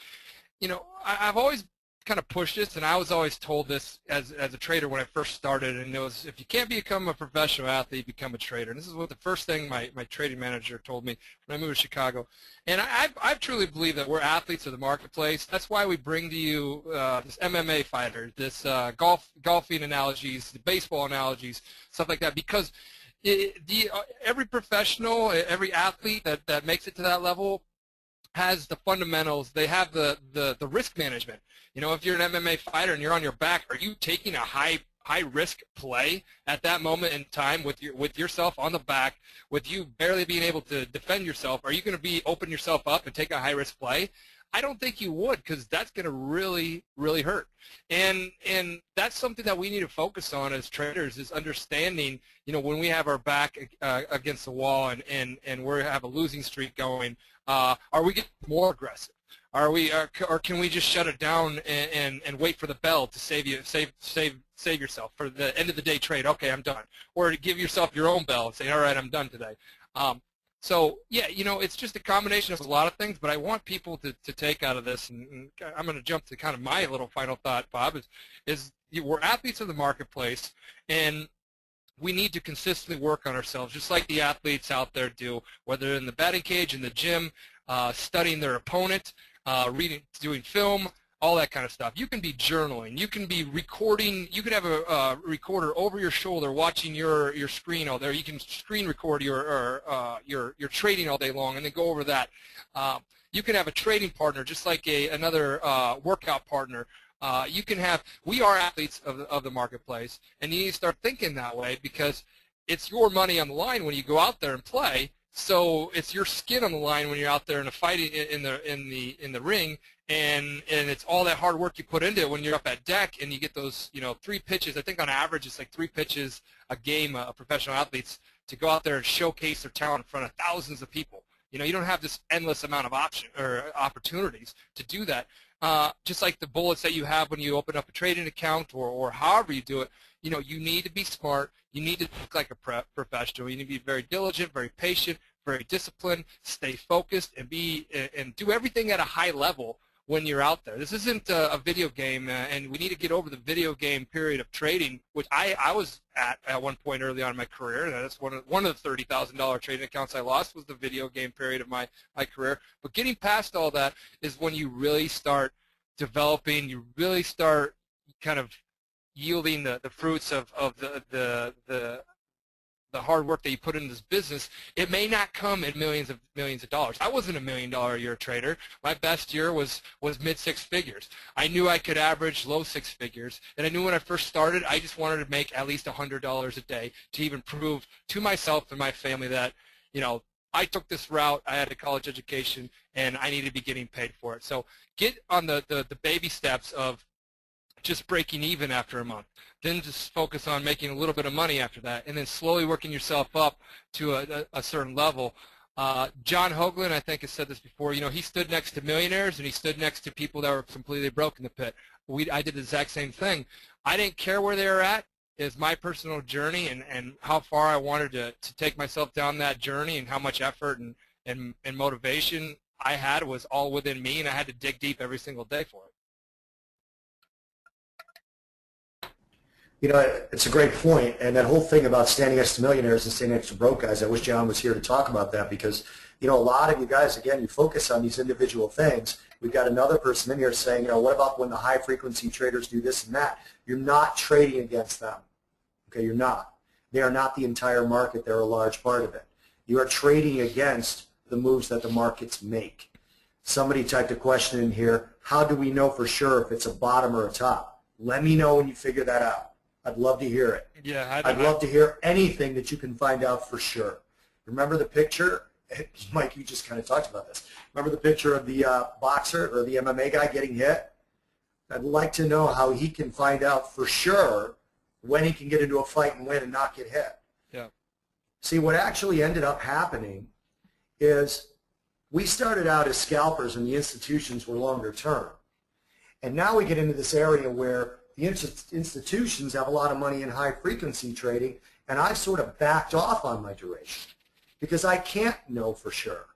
you know, I, I've always kind of pushed this, and I was always told this as, as a trader when I first started, and it was, if you can't become a professional athlete, become a trader. And this is what the first thing my, my trading manager told me when I moved to Chicago. And I, I truly believe that we're athletes of the marketplace. That's why we bring to you uh, this M M A fighter, this uh, golf golfing analogies, the baseball analogies, stuff like that, because It, the, uh, every professional, every athlete that, that makes it to that level has the fundamentals. They have the, the, the risk management. You know, if you're an M M A fighter and you're on your back, are you taking a high high risk play at that moment in time with your with yourself on the back, with you barely being able to defend yourself? Are you going to be open yourself up and take a high risk play? I don't think you would, because that's going to really, really hurt. And and that's something that we need to focus on as traders, is understanding, you know, when we have our back uh, against the wall and, and, and we have a losing streak going, uh, are we getting more aggressive? Are we, are, or can we just shut it down and, and, and wait for the bell to save you, save, save, save yourself for the end of the day trade? Okay, I'm done. Or to give yourself your own bell and say, all right, I'm done today. Um, So, yeah, you know, it's just a combination of a lot of things, but I want people to, to take out of this, and, and I'm going to jump to kind of my little final thought, Bob, is, is we're athletes of the marketplace, and we need to consistently work on ourselves, just like the athletes out there do, whether in the batting cage, in the gym, uh, studying their opponent, uh, reading, doing film, all that kind of stuff. You can be journaling. You can be recording. You could have a, a recorder over your shoulder watching your, your screen all there. You can screen record your, or, uh, your, your trading all day long and then go over that. Uh, you can have a trading partner, just like a, another uh, workout partner. Uh, you can have, we are athletes of the, of the marketplace, and you need to start thinking that way, because it's your money on the line when you go out there and play. So it's your skin on the line when you're out there in a fight in the in the in the ring, and and it's all that hard work you put into it when you're up at deck and you get those, you know, three pitches. I think on average it's like three pitches a game of professional athletes to go out there and showcase their talent in front of thousands of people. You know, you don't have this endless amount of option or opportunities to do that. Uh, just like the bullets that you have when you open up a trading account, or, or however you do it, you know, you need to be smart. You need to look like a prep professional. You need to be very diligent, very patient, very disciplined, stay focused, and be and do everything at a high level when you're out there. This isn't a, a video game, uh, and we need to get over the video game period of trading, which I, I was at at one point early on in my career. And that's one of, one of the thirty thousand dollar trading accounts I lost was the video game period of my, my career. But getting past all that is when you really start developing, you really start kind of yielding the, the fruits of, of the, the, the, the hard work that you put in this business. It may not come in millions of millions of dollars. I wasn't a million dollar a year trader. My best year was was mid six figures. I knew I could average low six figers, and I knew when I first started I just wanted to make at least a hundred dollars a day to even prove to myself and my family that, you know, I took this route, I had a college education, and I need to be getting paid for it. So get on the, the, the baby steps of just breaking even after a month, then just focus on making a little bit of money after that, and then slowly working yourself up to a, a certain level. Uh, John Hoagland, I think, has said this before. You know, he stood next to millionaires and he stood next to people that were completely broke in the pit. We, I did the exact same thing. I didn't care where they were at. Is my personal journey and, and how far I wanted to, to take myself down that journey, and how much effort and, and, and motivation I had was all within me, and I had to dig deep every single day for it. You know, it's a great point, and that whole thing about standing next to millionaires and standing next to broke guys, I wish John was here to talk about that, because, you know, a lot of you guys, again, you focus on these individual things. We've got another person in here saying, you know, what about when the high-frequency traders do this and that? You're not trading against them, okay? You're not. They are not the entire market. They're a large part of it. You are trading against the moves that the markets make. Somebody typed a question in here, how do we know for sure if it's a bottom or a top? Let me know when you figure that out. I'd love to hear it. Yeah, I'd, I'd love to hear anything that you can find out for sure. Remember the picture? Mike, you just kind of talked about this. Remember the picture of the uh, boxer or the M M A guy getting hit? I'd like to know how he can find out for sure when he can get into a fight and win and not get hit. Yeah. See, what actually ended up happening is we started out as scalpers and the institutions were longer term. And now we get into this area where the institutions have a lot of money in high-frequency trading, and I've sort of backed off on my duration because I can't know for sure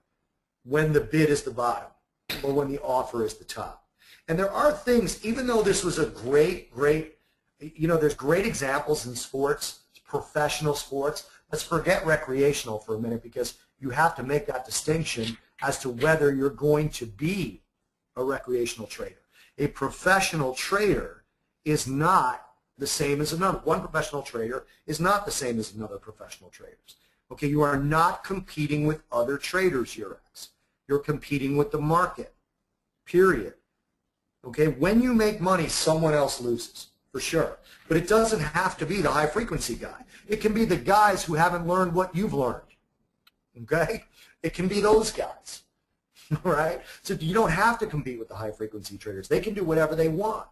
when the bid is the bottom or when the offer is the top. And there are things, even though this was a great, great, you know, there's great examples in sports, professional sports. Let's forget recreational for a minute, because you have to make that distinction as to whether you're going to be a recreational trader. A professional trader is not the same as another. One professional trader is not the same as another professional traders. Okay, you are not competing with other traders, Eurex. You're competing with the market, period. Okay, when you make money, someone else loses, for sure. But it doesn't have to be the high-frequency guy. It can be the guys who haven't learned what you've learned, okay? It can be those guys, all right? So you don't have to compete with the high-frequency traders. They can do whatever they want.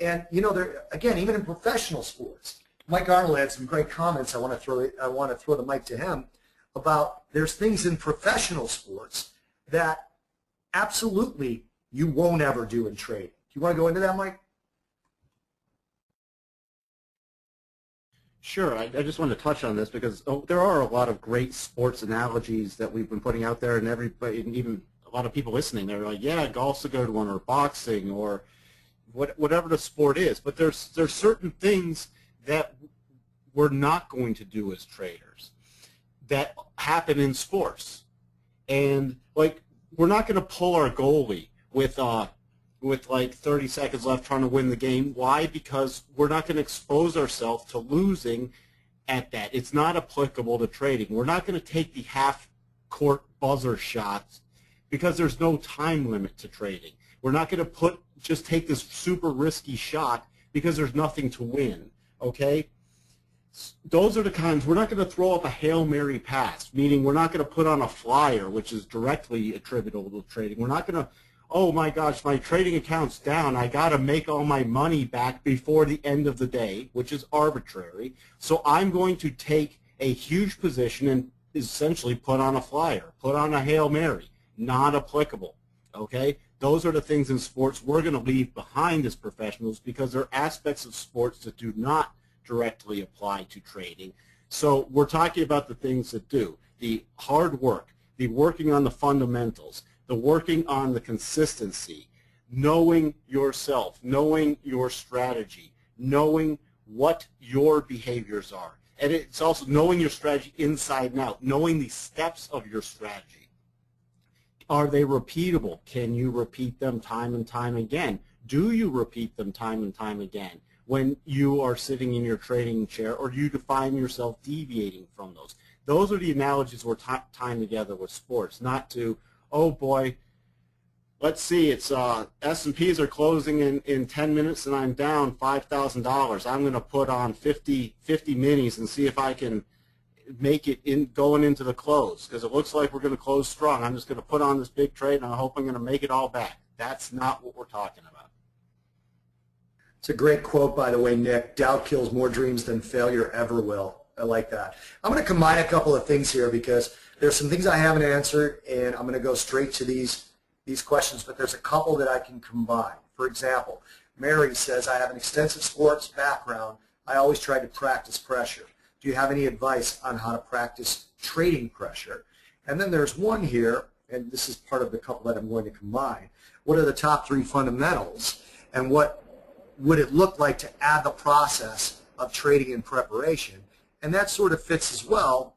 And, you know, there, again, even in professional sports, Mike Arnold had some great comments. I want to throw it, I want to throw the mic to him about there's things in professional sports that absolutely you won't ever do in trading. Do you want to go into that, Mike? Sure. I, I just want to touch on this because oh, there are a lot of great sports analogies that we've been putting out there, and everybody, and even a lot of people listening, they're like, yeah, golf's a good one, or boxing, or What, whatever the sport is, but there's there's certain things that we're not going to do as traders that happen in sports, and like we're not going to pull our goalie with uh, with like thirty seconds left trying to win the game. Why? Because we're not going to expose ourselves to losing at that. It's not applicable to trading. We're not going to take the half-court buzzer shots because there's no time limit to trading. We're not going to put just take this super risky shot because there's nothing to win, okay? Those are the kinds. We're not going to throw up a Hail Mary pass, meaning we're not going to put on a flyer, which is directly attributable to trading. We're not going to, oh my gosh, my trading account's down. I got to make all my money back before the end of the day, which is arbitrary. So I'm going to take a huge position and essentially put on a flyer, put on a Hail Mary. Not applicable, okay? Those are the things in sports we're going to leave behind as professionals because there are aspects of sports that do not directly apply to trading. So we're talking about the things that do, the hard work, the working on the fundamentals, the working on the consistency, knowing yourself, knowing your strategy, knowing what your behaviors are. And it's also knowing your strategy inside and out, knowing the steps of your strategy. Are they repeatable? Can you repeat them time and time again? Do you repeat them time and time again when you are sitting in your trading chair, or do you define yourself deviating from those? Those are the analogies we're tying together with sports, not to, oh boy, let's see, it's uh, S and Ps are closing in, in ten minutes and I'm down five thousand dollars. I'm going to put on fifty minis and see if I can make it in going into the close because it looks like we're going to close strong. I'm just going to put on this big trade and I hope I'm going to make it all back. That's not what we're talking about. It's a great quote, by the way, Nick. Doubt kills more dreams than failure ever will. I like that. I'm going to combine a couple of things here because there's some things I haven't answered, and I'm going to go straight to these, these questions, but there's a couple that I can combine. For example, Mary says, I have an extensive sports background. I always try to practice pressure. Do you have any advice on how to practice trading pressure? And then there's one here, and this is part of the couple that I'm going to combine. What are the top three fundamentals, and what would it look like to add the process of trading and preparation? And that sort of fits as well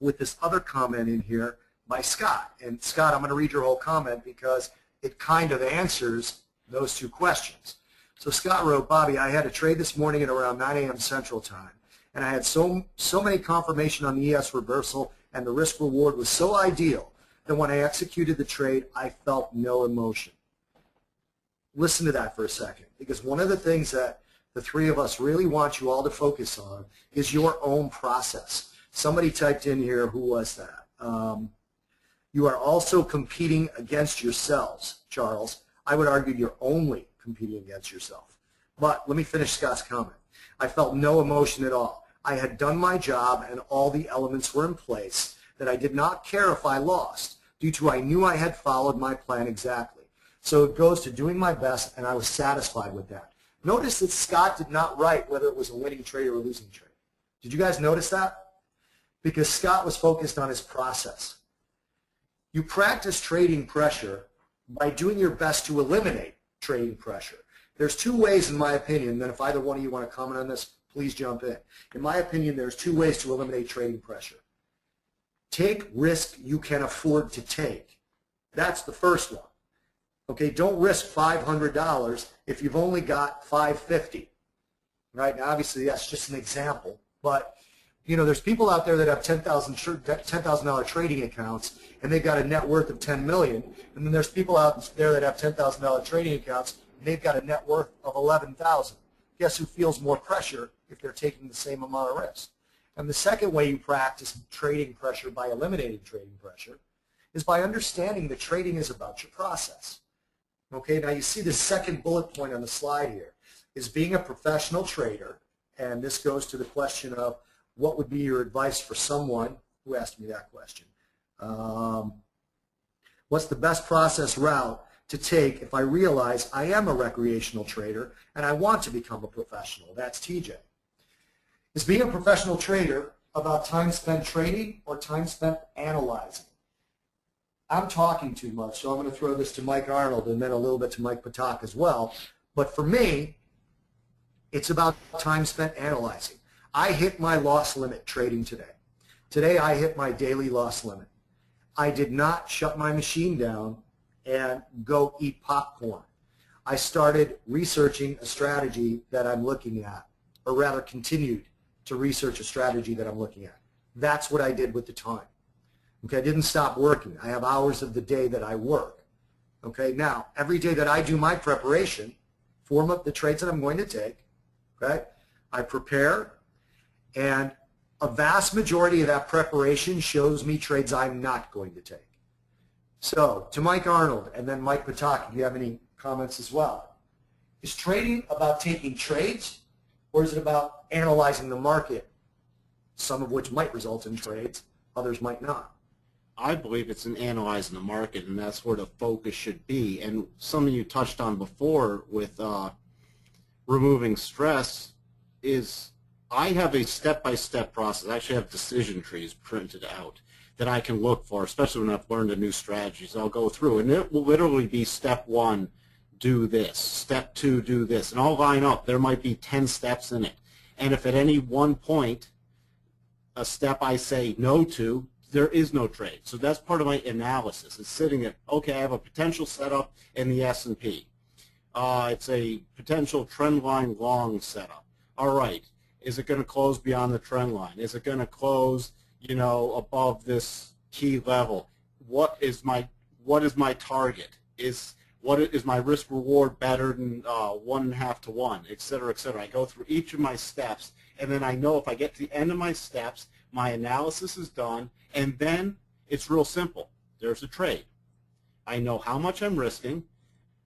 with this other comment in here by Scott. And Scott, I'm going to read your whole comment because it kind of answers those two questions. So Scott wrote, Bobby, I had a trade this morning at around nine A M Central Time, and I had so, so many confirmation on the E S reversal, and the risk reward was so ideal that when I executed the trade, I felt no emotion. Listen to that for a second, because one of the things that the three of us really want you all to focus on is your own process. Somebody typed in here, who was that? Um, you are also competing against yourselves, Charles. I would argue you're only competing against yourself. But let me finish Scott's comment. I felt no emotion at all. I had done my job and all the elements were in place that I did not care if I lost due to I knew I had followed my plan exactly. So it goes to doing my best, and I was satisfied with that. Notice that Scott did not write whether it was a winning trade or a losing trade. Did you guys notice that? Because Scott was focused on his process. You practice trading pressure by doing your best to eliminate trading pressure. There's two ways, in my opinion, and if either one of you want to comment on this, please jump in. In my opinion, there's two ways to eliminate trading pressure. Take risk you can afford to take. That's the first one. Okay, don't risk five hundred dollars if you've only got five hundred fifty dollars, right? Now, obviously, that's just an example, but, you know, there's people out there that have ten thousand dollars trading accounts, and they've got a net worth of ten million dollars, and then there's people out there that have ten thousand dollars trading accounts, and they've got a net worth of eleven thousand dollars. Guess who feels more pressure if they're taking the same amount of risk? And the second way you practice trading pressure by eliminating trading pressure is by understanding that trading is about your process. Okay, now you see the second bullet point on the slide here is being a professional trader, and this goes to the question of what would be your advice for someone who asked me that question. Um, what's the best process route to take if I realize I am a recreational trader and I want to become a professional? That's T J. Is being a professional trader about time spent trading or time spent analyzing? I'm talking too much, so I'm going to throw this to Mike Arnold and then a little bit to Mike Patak as well. But for me, it's about time spent analyzing. I hit my loss limit trading today. Today I hit my daily loss limit. I did not shut my machine down and go eat popcorn. I started researching a strategy that I'm looking at, or rather continued to research a strategy that I'm looking at. That's what I did with the time. Okay, I didn't stop working. I have hours of the day that I work. Okay, now, every day that I do my preparation, form up the trades that I'm going to take, okay, I prepare, and a vast majority of that preparation shows me trades I'm not going to take. So, to Mike Arnold and then Mike Patak, if you have any comments as well, is trading about taking trades, or is it about analyzing the market, some of which might result in trades, others might not? I believe it's in analyzing the market, and that's where the focus should be. And something you touched on before with uh, removing stress is I have a step-by-step process. I actually have decision trees printed out that I can look for, especially when I've learned a new strategy. So I'll go through, and it will literally be step one, do this, step two, do this, and I'll line up. There might be ten steps in it. And if at any one point a step I say no to, there is no trade. So that's part of my analysis. It's sitting at, okay, I have a potential setup in the S and P. Uh, it's a potential trend line long setup. All right, is it going to close beyond the trend line? Is it going to close, you know, above this key level? What is my what is my target? Is what is my risk reward better than uh, one and a half to one, et cetera, et cetera? I go through each of my steps, and then I know if I get to the end of my steps, my analysis is done, and then it's real simple. There's a trade. I know how much I'm risking.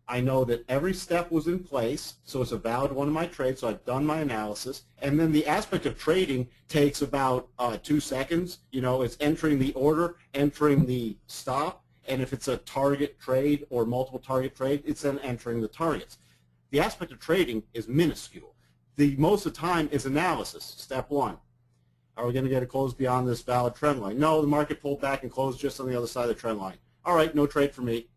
I know that every step was in place, so it's a valid one of my trades, so I've done my analysis. And then the aspect of trading takes about uh, two seconds. You know, it's entering the order, entering the stop, and if it's a target trade or multiple target trade, it's then entering the targets. The aspect of trading is minuscule. The most of the time is analysis, step one. Are we going to get a close beyond this valid trend line? No, the market pulled back and closed just on the other side of the trend line. All right, no trade for me.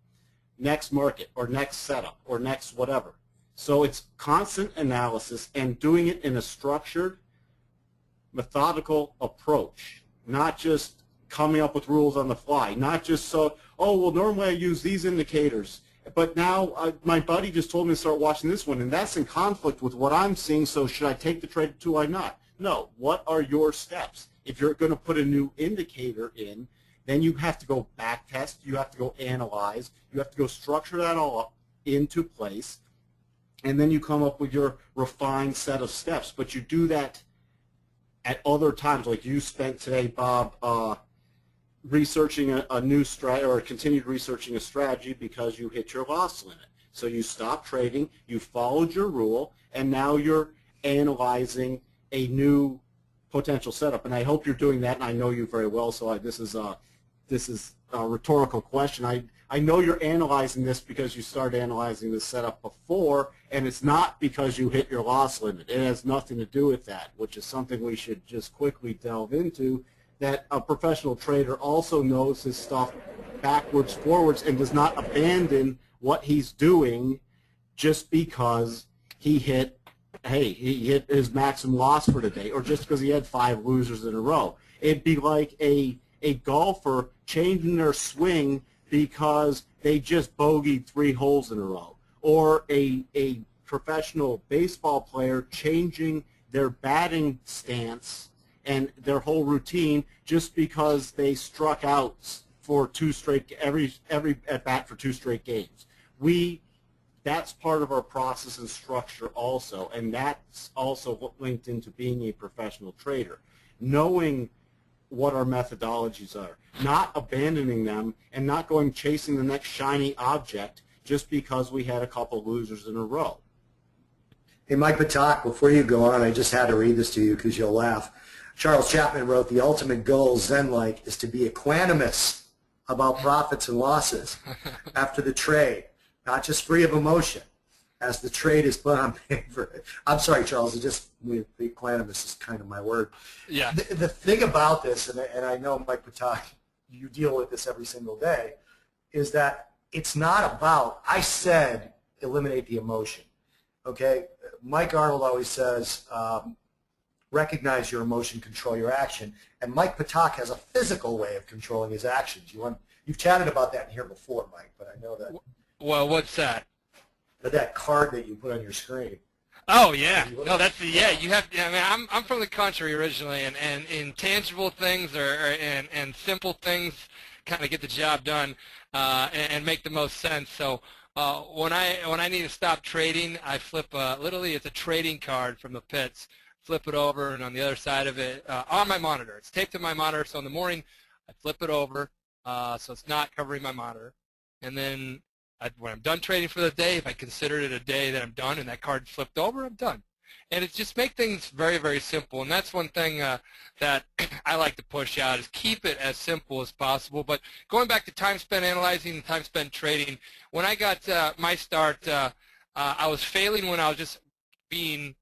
Next market or next setup or next whatever. So it's constant analysis and doing it in a structured, methodical approach, not just coming up with rules on the fly, not just so, oh, well, normally I use these indicators, but now uh, my buddy just told me to start watching this one, and that's in conflict with what I'm seeing, so should I take the trade to or not? No, what are your steps? If you're going to put a new indicator in, then you have to go back test, you have to go analyze, you have to go structure that all up into place, and then you come up with your refined set of steps. But you do that at other times, like you spent today, Bob, uh, researching a, a new strategy, or continued researching a strategy because you hit your loss limit. So you stopped trading, you followed your rule, and now you're analyzing a new potential setup, and I hope you're doing that, and I know you very well, so I, this is a, this is a rhetorical question. I, I know you're analyzing this because you started analyzing this setup before, and it's not because you hit your loss limit. It has nothing to do with that, which is something we should just quickly delve into, that a professional trader also knows his stuff backwards, forwards, and does not abandon what he's doing just because he hit hey, he hit his maximum loss for today, or just because he had five losers in a row. It'd be like a, a golfer changing their swing because they just bogeyed three holes in a row, or a, a professional baseball player changing their batting stance and their whole routine just because they struck out for two straight, every, every at bat for two straight games. We That's part of our process and structure also, and that's also linked into being a professional trader. Knowing what our methodologies are, not abandoning them, and not going chasing the next shiny object just because we had a couple losers in a row. Hey, Mike Patak, before you go on, I just had to read this to you because you'll laugh. Charles Chapman wrote, the ultimate goal, Zen-like, is to be equanimous about profits and losses after the trade. Not just free of emotion, as the trade is put on paper. I'm sorry, Charles, it just, the equanimous is kind of my word. Yeah. The, the thing about this, and I, and I know, Mike Patak, you deal with this every single day, is that it's not about, I said, eliminate the emotion, okay? Mike Arnold always says, um, recognize your emotion, control your action, and Mike Patak has a physical way of controlling his actions. You want, you've chatted about that in here before, Mike, but I know that. Well, what's that? that card that you put on your screen. Oh yeah, no, that's the, yeah. You have. I mean, I'm I'm from the country originally, and and intangible things or, or and and simple things kind of get the job done uh, and, and make the most sense. So uh, when I when I need to stop trading, I flip a, literally it's a trading card from the pits. Flip it over, and on the other side of it, uh, on my monitor, it's taped to my monitor. So in the morning, I flip it over, uh, so it's not covering my monitor, and then. I, when I'm done trading for the day, if I consider it a day that I'm done and that card flipped over, I'm done. And it just makes things very, very simple. And that's one thing uh, that I like to push out is keep it as simple as possible. But going back to time spent analyzing and time spent trading, when I got uh, my start, uh, uh, I was failing when I was just being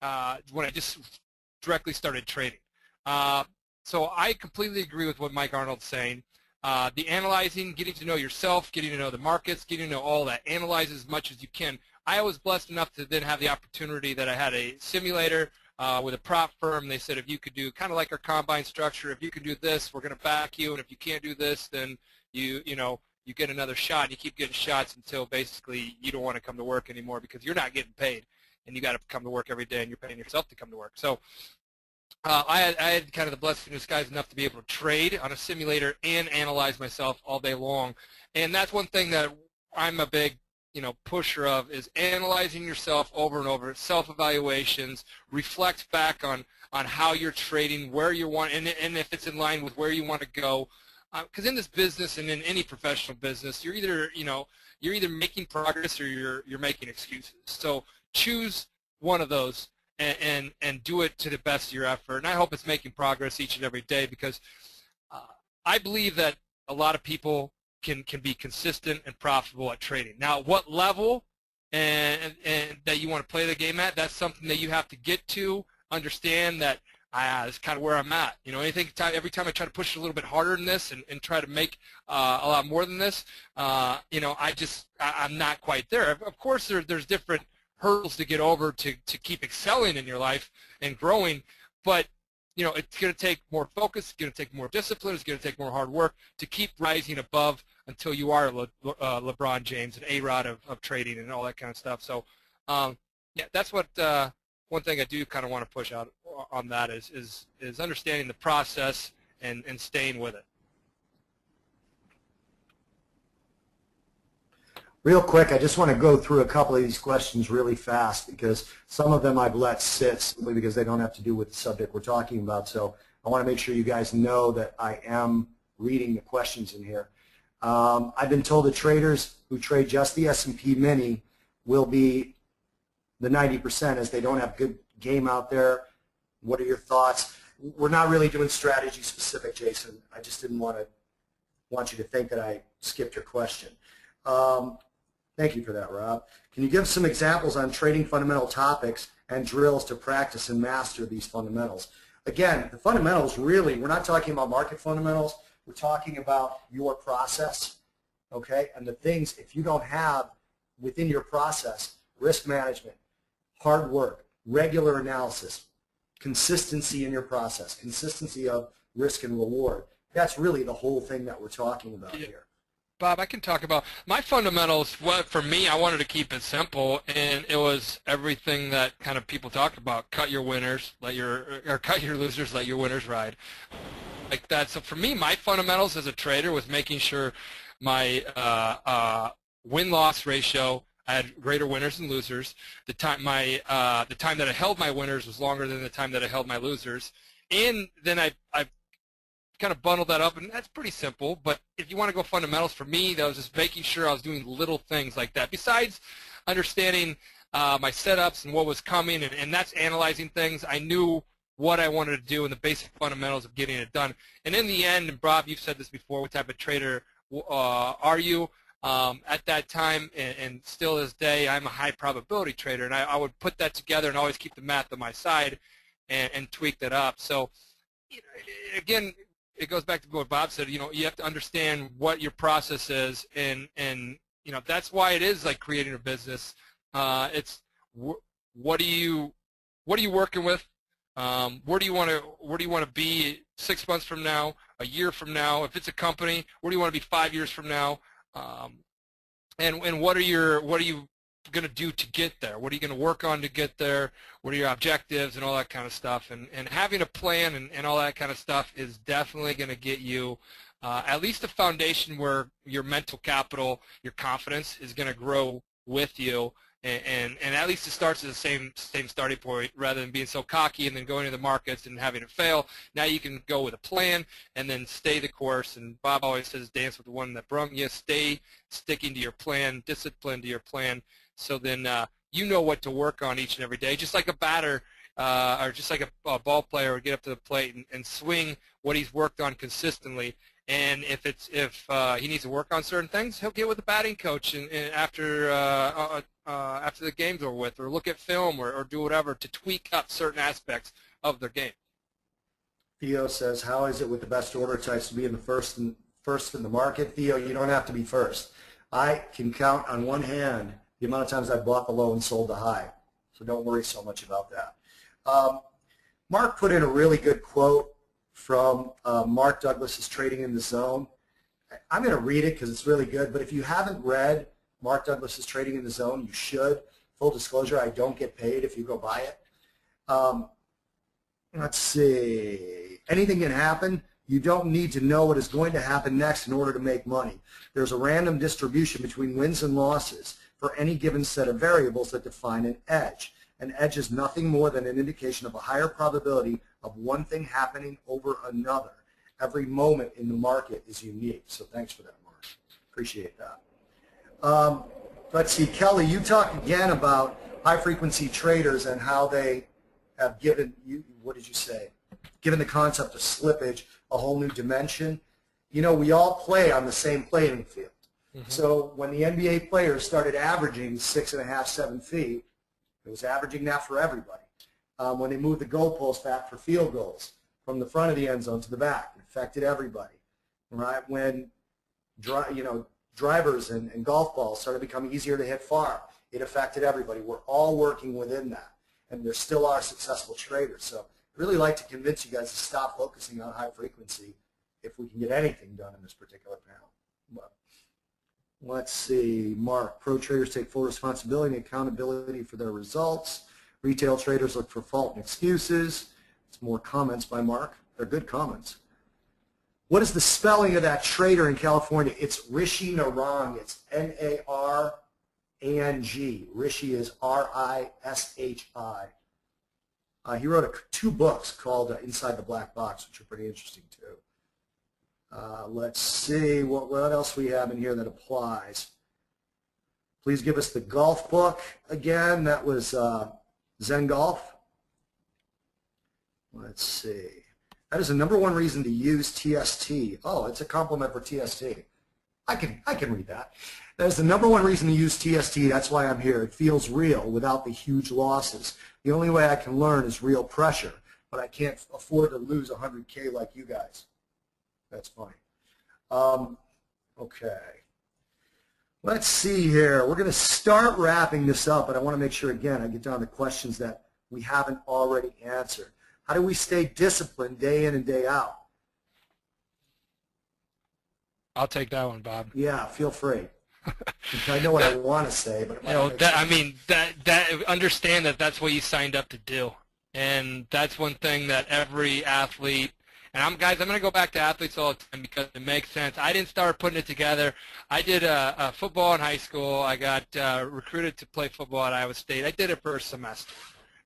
uh, – when I just directly started trading. Uh, so I completely agree with what Mike Arnold's saying. Uh, the analyzing, getting to know yourself, getting to know the markets, getting to know all that. Analyze as much as you can. I was blessed enough to then have the opportunity that I had a simulator uh, with a prop firm. They said, if you could do kind of like our combine structure, if you can do this, we're going to back you, and if you can't do this, then you you know you get another shot. And you keep getting shots until basically you don't want to come to work anymore because you're not getting paid, and you got to come to work every day, and you're paying yourself to come to work. So. Uh, I, had, I had kind of the blessing in disguise enough to be able to trade on a simulator and analyze myself all day long, and that's one thing that I'm a big, you know, pusher of is analyzing yourself over and over, self-evaluations, reflect back on on how you're trading, where you want, and and if it's in line with where you want to go, because uh, in this business and in any professional business, you're either you know you're either making progress or you're you're making excuses. So choose one of those. And, and and do it to the best of your effort. And I hope it's making progress each and every day because uh, I believe that a lot of people can can be consistent and profitable at trading. Now, what level and, and that you want to play the game at, that's something that you have to get to, understand that ah, that's kind of where I'm at. You know, anything every time I try to push it a little bit harder than this and, and try to make uh, a lot more than this, uh, you know, I just, I, I'm not quite there. Of course, there, there's different hurdles to get over to, to keep excelling in your life and growing, but you know it's going to take more focus, it's going to take more discipline, it's going to take more hard work to keep rising above until you are Le, uh, LeBron James and A-Rod of, of trading and all that kind of stuff. So um, yeah, that's what uh, one thing I do kind of want to push out on that is is, is understanding the process and, and staying with it. Real quick, I just want to go through a couple of these questions really fast because some of them I've let sit simply because they don't have to do with the subject we're talking about. So I want to make sure you guys know that I am reading the questions in here. Um, I've been told that traders who trade just the S and P mini will be the ninety percent as they don't have good game out there. What are your thoughts? We're not really doing strategy specific, Jason. I just didn't want to want you to think that I skipped your question. Um, Thank you for that, Rob. Can you give some examples on trading fundamental topics and drills to practice and master these fundamentals? Again, the fundamentals really, we're not talking about market fundamentals. We're talking about your process, okay? And the things, if you don't have within your process, risk management, hard work, regular analysis, consistency in your process, consistency of risk and reward. That's really the whole thing that we're talking about here. Bob, I can talk about my fundamentals. Well, for me, I wanted to keep it simple, and it was everything that kind of people talk about: cut your winners, let your or cut your losers, let your winners ride, like that. So for me, my fundamentals as a trader was making sure my uh, uh, win-loss ratio. I had greater winners and losers. The time my uh, the time that I held my winners was longer than the time that I held my losers, and then I I. kind of bundle that up, and that's pretty simple, but if you want to go fundamentals, for me, that was just making sure I was doing little things like that. Besides understanding uh, my setups and what was coming, and, and that's analyzing things, I knew what I wanted to do and the basic fundamentals of getting it done. And in the end, and Bob, you've said this before, what type of trader uh, are you? Um, at that time, and, and still this day, I'm a high probability trader, and I, I would put that together and always keep the math on my side and, and tweak that up. So, you know, again, it goes back to what Bob said. You know, you have to understand what your process is, and and you know that's why it is like creating a business. Uh, it's wh what do you what are you working with? Um, where do you want to where do you want to be six months from now, a year from now? If it's a company, where do you want to be five years from now? Um, and and what are your what are you going to do to get there? What are you going to work on to get there? What are your objectives and all that kind of stuff? And, and having a plan and, and all that kind of stuff is definitely going to get you uh, at least a foundation where your mental capital, your confidence is going to grow with you. And, and, and at least it starts at the same same starting point rather than being so cocky and then going to the markets and having it fail. Now you can go with a plan and then stay the course. And Bob always says dance with the one that brung you. Stay sticking to your plan, discipline to your plan. So then uh, you know what to work on each and every day, just like a batter uh, or just like a, a ball player would get up to the plate and, and swing what he's worked on consistently. And if it's if uh, he needs to work on certain things, he'll get with the batting coach and, and after uh, uh, after the games are with, or look at film, or, or do whatever to tweak up certain aspects of their game. Theo says, "How is it with the best order types to be in the first in, first in the market?" Theo, you don't have to be first. I can count on one hand the amount of times I bought the low and sold the high, so don't worry so much about that. Um, Mark put in a really good quote from uh, Mark Douglas's Trading in the Zone. I'm going to read it because it's really good, but if you haven't read Mark Douglas's Trading in the Zone, you should. Full disclosure, I don't get paid if you go buy it. Um, let's see. Anything can happen. You don't need to know what is going to happen next in order to make money. There's a random distribution between wins and losses for any given set of variables that define an edge. An edge is nothing more than an indication of a higher probability of one thing happening over another. Every moment in the market is unique. So thanks for that, Mark. Appreciate that. Um, let's see, Kelly, you talked again about high-frequency traders and how they have given you, what did you say? Given the concept of slippage a whole new dimension. You know, we all play on the same playing field. Mm-hmm. So when the N B A players started averaging six and a half, seven feet, it was averaging that for everybody. Um, when they moved the goalpost back for field goals from the front of the end zone to the back, it affected everybody. Right? When dri you know, drivers and, and golf balls started becoming easier to hit far, it affected everybody. We're all working within that, and there still are successful traders. So I'd really like to convince you guys to stop focusing on high frequency if we can get anything done in this particular panel. Well, let's see, Mark, pro traders take full responsibility and accountability for their results. Retail traders look for fault and excuses. It's more comments by Mark. They're good comments. What is the spelling of that trader in California? It's Rishi Narang. It's N A R A N G. Rishi is R I S H I. Uh, he wrote a, two books called uh, Inside the Black Box, which are pretty interesting too. Uh, let's see what, what else we have in here that applies. Please give us the golf book again. That was uh, Zen Golf. Let's see. That is the number one reason to use T S T. Oh, it's a compliment for T S T. I can, I can read that. That is the number one reason to use T S T. That's why I'm here. It feels real without the huge losses. The only way I can learn is real pressure, but I can't afford to lose one hundred K like you guys. That's fine. Um, okay. Let's see here. We're going to start wrapping this up, but I want to make sure, again, I get down to questions that we haven't already answered. How do we stay disciplined day in and day out? I'll take that one, Bob. Yeah, feel free. I know what that, I want to say, but you know, that, I mean, that that understand that that's what you signed up to do, and that's one thing that every athlete. And I'm, guys, I'm going to go back to athletes all the time because it makes sense. I didn't start putting it together. I did uh, uh, football in high school. I got uh, recruited to play football at Iowa State. I did it for a semester,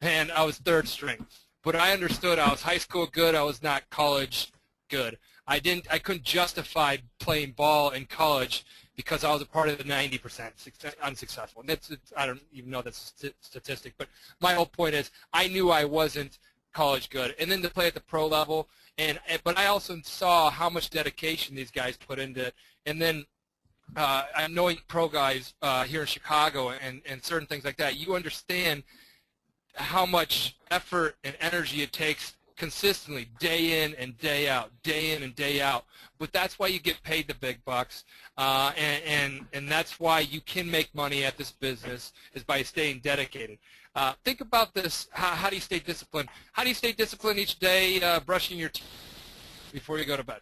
and I was third string. But I understood I was high school good. I was not college good. I didn't. I couldn't justify playing ball in college because I was a part of the ninety percent unsuccessful. And that's, I don't even know that statistic. But my whole point is I knew I wasn't college good. And then to play at the pro level, and but I also saw how much dedication these guys put into it. And then uh, I'm knowing pro guys uh, here in Chicago and, and certain things like that, you understand how much effort and energy it takes consistently, day in and day out, day in and day out. But that's why you get paid the big bucks, uh, and, and, and that's why you can make money at this business is by staying dedicated. Uh, think about this. How, how do you stay disciplined? How do you stay disciplined each day? Uh, brushing your teeth before you go to bed.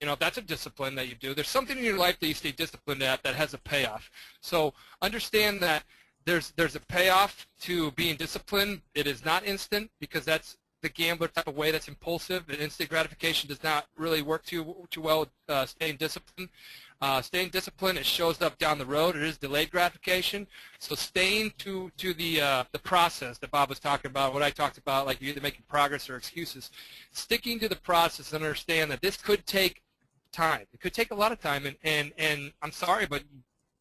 You know, that's a discipline that you do. There's something in your life that you stay disciplined at that has a payoff. So understand that There's there's a payoff to being disciplined. It is not instant, because that's the gambler type of way. That's impulsive, and instant gratification does not really work too too well with uh, staying disciplined. Uh, staying disciplined, it shows up down the road. It is delayed gratification. So staying to to the uh, the process that Bob was talking about, what I talked about, like you're either making progress or excuses. Sticking to the process and understand that this could take time. It could take a lot of time, and and and I'm sorry, but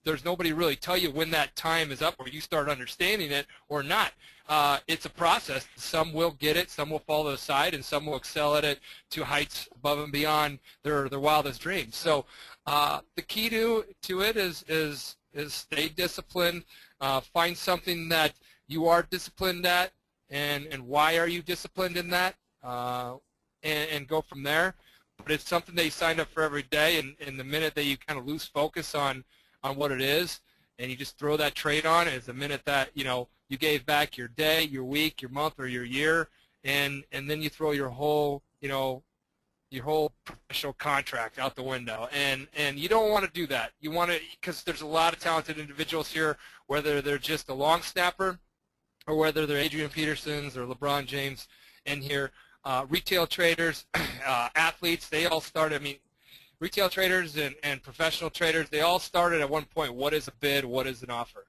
there's nobody really tell you when that time is up or you start understanding it or not. Uh, it's a process. Some will get it, some will fall to the side, and some will excel at it to heights above and beyond their, their wildest dreams. So uh, the key to, to it is, is, is stay disciplined, uh, find something that you are disciplined at, and, and why are you disciplined in that, uh, and, and go from there. But it's something that you signed up for every day, and, and the minute that you kind of lose focus on on what it is, and you just throw that trade on, is the minute that, you know, you gave back your day, your week, your month, or your year, and and then you throw your whole, you know, your whole professional contract out the window. And and you don't want to do that. You want to, because there's a lot of talented individuals here, whether they're just a long snapper or whether they're Adrian Petersons or LeBron James in here. Uh, retail traders, uh, athletes, they all started, I mean, retail traders and, and professional traders, they all started at one point, what is a bid, what is an offer?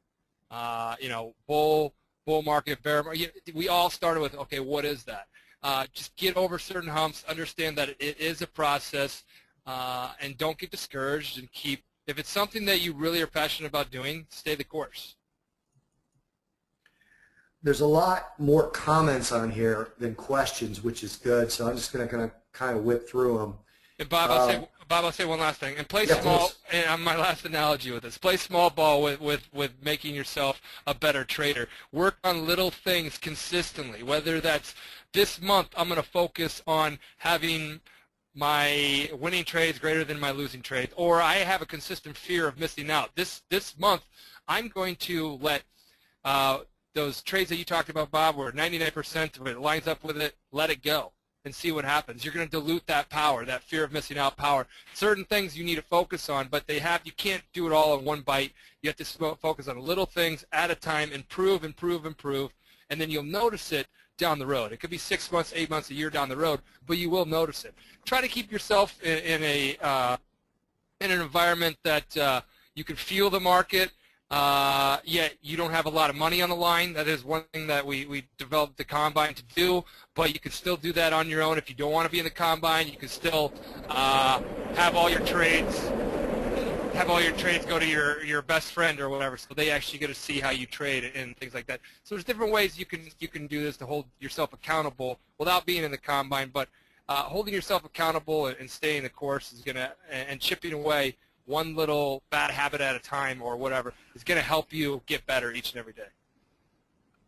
Uh, you know, bull, bull market, bear market, we all started with, okay, what is that? Uh, just get over certain humps, understand that it is a process, uh, and don't get discouraged, and keep, if it's something that you really are passionate about doing, stay the course. There's a lot more comments on here than questions, which is good, so I'm just going to kind of whip through them. And Bob, I'll say, Bob, I'll say one last thing. And play yeah, small. Please. And on my last analogy with this, play small ball with, with with making yourself a better trader. Work on little things consistently. Whether that's this month, I'm going to focus on having my winning trades greater than my losing trades, or I have a consistent fear of missing out. This this month, I'm going to let uh, those trades that you talked about, Bob, where ninety-nine percent of it lines up with it, let it go and see what happens. You're going to dilute that power, that fear of missing out power. Certain things you need to focus on, but they have, you can't do it all in one bite. You have to focus on little things at a time, improve, improve, improve, and then you'll notice it down the road. It could be six months, eight months, a year down the road, but you will notice it. Try to keep yourself in, in a uh, in an environment that uh, you can feel the market, uh, yet you don't have a lot of money on the line. That is one thing that we, we developed the Combine to do, but you can still do that on your own. If you don't want to be in the Combine, you can still uh, have all your trades have all your trades go to your, your best friend or whatever, so they actually get to see how you trade and things like that. So there's different ways you can, you can do this to hold yourself accountable without being in the Combine, but uh, holding yourself accountable and, and staying the course is going to, and chipping away one little bad habit at a time or whatever, is going to help you get better each and every day.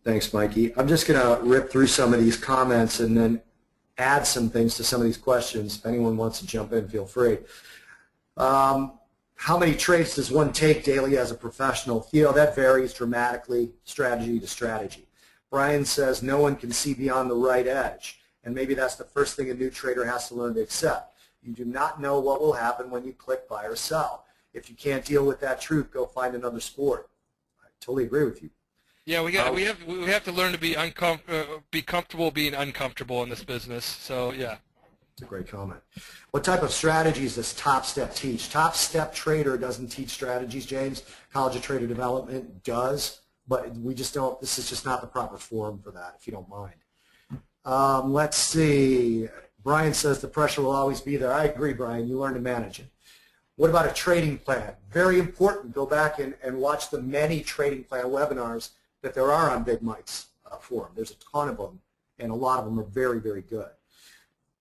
Thanks, Mikey. I'm just going to rip through some of these comments and then add some things to some of these questions. If anyone wants to jump in, feel free. Um, how many trades does one take daily as a professional? You know, that varies dramatically, strategy to strategy. Brian says no one can see beyond the right edge, and maybe that's the first thing a new trader has to learn to accept. You do not know what will happen when you click buy or sell. If you can't deal with that truth, go find another sport. I totally agree with you. Yeah, we got uh, we have we have to learn to be uncom- uh, be comfortable being uncomfortable in this business. So yeah, that's a great comment. What type of strategies does Top Step teach? Top Step Trader doesn't teach strategies, James. College of Trader Development does, but we just don't. This is just not the proper forum for that. If you don't mind, um, let's see. Brian says the pressure will always be there. I agree, Brian. You learn to manage it. What about a trading plan? Very important. Go back and, and watch the many trading plan webinars that there are on Big Mike's uh, forum. There's a ton of them, and a lot of them are very, very good.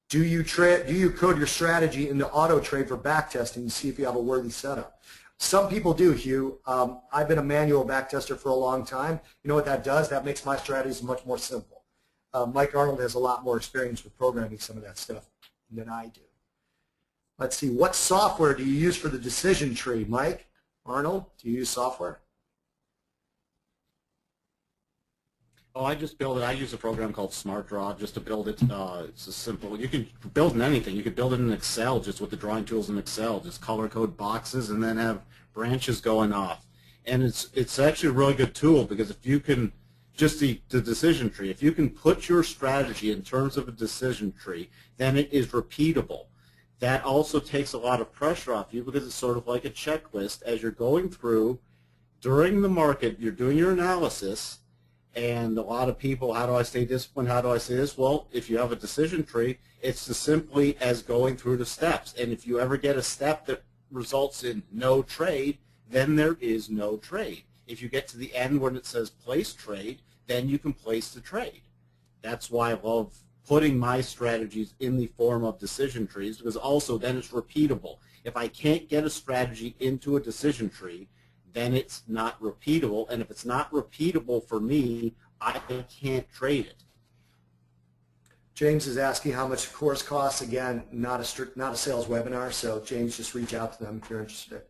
Do you, tra do you code your strategy into auto trade for backtesting to see if you have a worthy setup? Some people do, Hugh. Um, I've been a manual backtester for a long time. You know what that does? That makes my strategies much more simple. Uh, Mike Arnold has a lot more experience with programming some of that stuff than I do. Let's see, what software do you use for the decision tree? Mike Arnold, do you use software? Oh, I just build it. I use a program called Smart Draw just to build it. Uh, it's a simple. You can build in anything. You could build it in Excel just with the drawing tools in Excel. Just color code boxes and then have branches going off. and it's it's actually a really good tool, because if you can just the, the decision tree, if you can put your strategy in terms of a decision tree, then it is repeatable. That also takes a lot of pressure off you, because it's sort of like a checklist. As you're going through during the market, you're doing your analysis, and a lot of people, how do I stay disciplined, how do I say this? Well, if you have a decision tree, it's as simply as going through the steps. And if you ever get a step that results in no trade, then there is no trade. If you get to the end when it says place trade, then you can place the trade. That's why I love putting my strategies in the form of decision trees, because also then it's repeatable. If I can't get a strategy into a decision tree, then it's not repeatable, and if it's not repeatable for me, I can't trade it. James is asking how much the course costs. Again, not a strict, not a sales webinar, so James, just reach out to them if you're interested.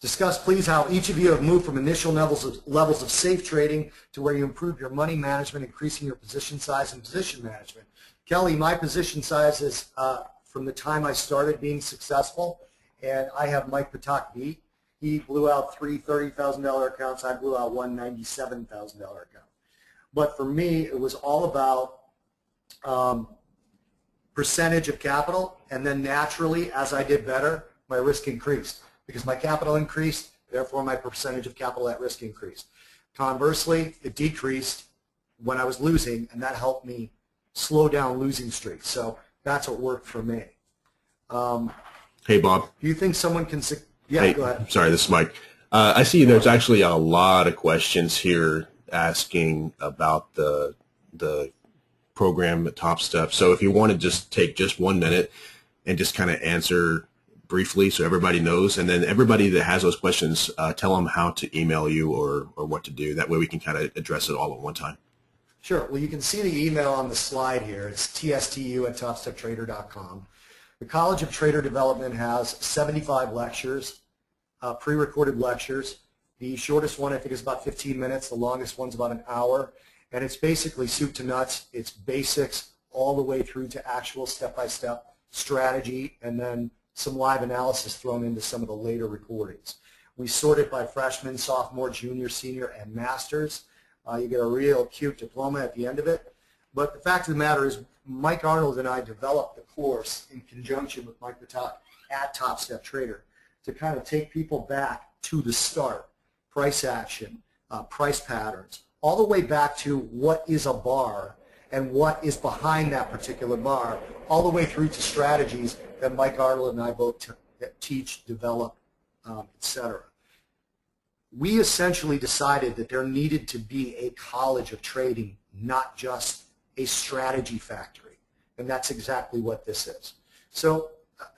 Discuss, please, how each of you have moved from initial levels of, levels of safe trading to where you improved your money management, increasing your position size and position management. Kelly, my position size is uh, from the time I started being successful, and I have Mike Patak beat. He blew out three thirty thousand dollar accounts. I blew out one ninety-seven thousand dollar account. But for me, it was all about um, percentage of capital, and then naturally, as I did better, my risk increased. Because my capital increased, therefore my percentage of capital at risk increased. Conversely, it decreased when I was losing, and that helped me slow down losing streaks. So that's what worked for me. Um, hey, Bob. Do you think someone can... Yeah, hey, go ahead. Sorry, this is Mike. Uh, I see there's actually a lot of questions here asking about the the program at Top Step. So if you want to just take just one minute and just kind of answer briefly so everybody knows, and then everybody that has those questions, uh, tell them how to email you or, or what to do. That way we can kind of address it all at one time. Sure. Well, you can see the email on the slide here. It's T S T U at top step trader dot com. The College of Trader Development has seventy-five lectures, uh, pre-recorded lectures. The shortest one I think is about fifteen minutes. The longest one's about an hour. And it's basically soup to nuts. It's basics all the way through to actual step-by-step strategy, and then some live analysis thrown into some of the later recordings. We sort it by freshman, sophomore, junior, senior, and masters. Uh, you get a real cute diploma at the end of it. But the fact of the matter is, Mike Arnold and I developed the course in conjunction with Mike Patak at Top Step Trader to kind of take people back to the start, price action, uh, price patterns, all the way back to what is a bar and what is behind that particular bar, all the way through to strategies that Mike Arnold and I both t teach, develop, um, et cetera. We essentially decided that there needed to be a college of trading, not just a strategy factory, and that's exactly what this is. So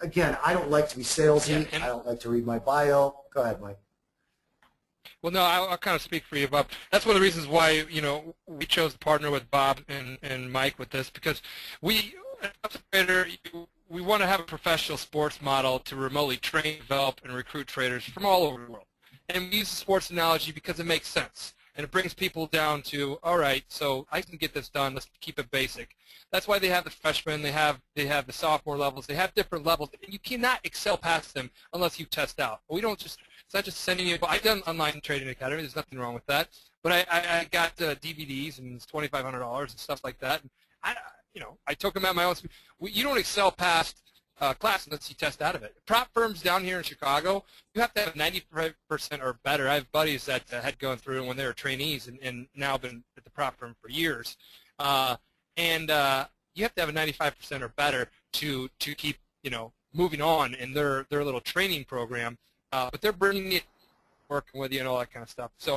again, I don't like to be salesy. Yeah, I don't like to read my bio. Go ahead, Mike. Well, no, I'll, I'll kind of speak for you, Bob. That's one of the reasons why, you know, we chose to partner with Bob and, and Mike with this, because we, we want to have a professional sports model to remotely train, develop, and recruit traders from all over the world. And we use the sports analogy because it makes sense. And it brings people down to, all right, so I can get this done. Let's keep it basic. That's why they have the freshmen. They have they have the sophomore levels. They have different levels. And you cannot excel past them unless you test out. We don't just – it's not just sending you – I've done online trading academy. There's nothing wrong with that. But I, I, I got uh, D V Ds, and it's twenty-five hundred dollars and stuff like that. And I, you know, I took them at my own – you don't excel past – Uh, class unless you test out of it. Prop firms down here in Chicago, you have to have ninety-five percent or better. I have buddies that uh, had gone through when they were trainees and, and now been at the prop firm for years. Uh, and uh, you have to have a ninety-five percent or better to to keep, you know, moving on in their, their little training program. Uh, but they're bringing it, working with you and all that kind of stuff. So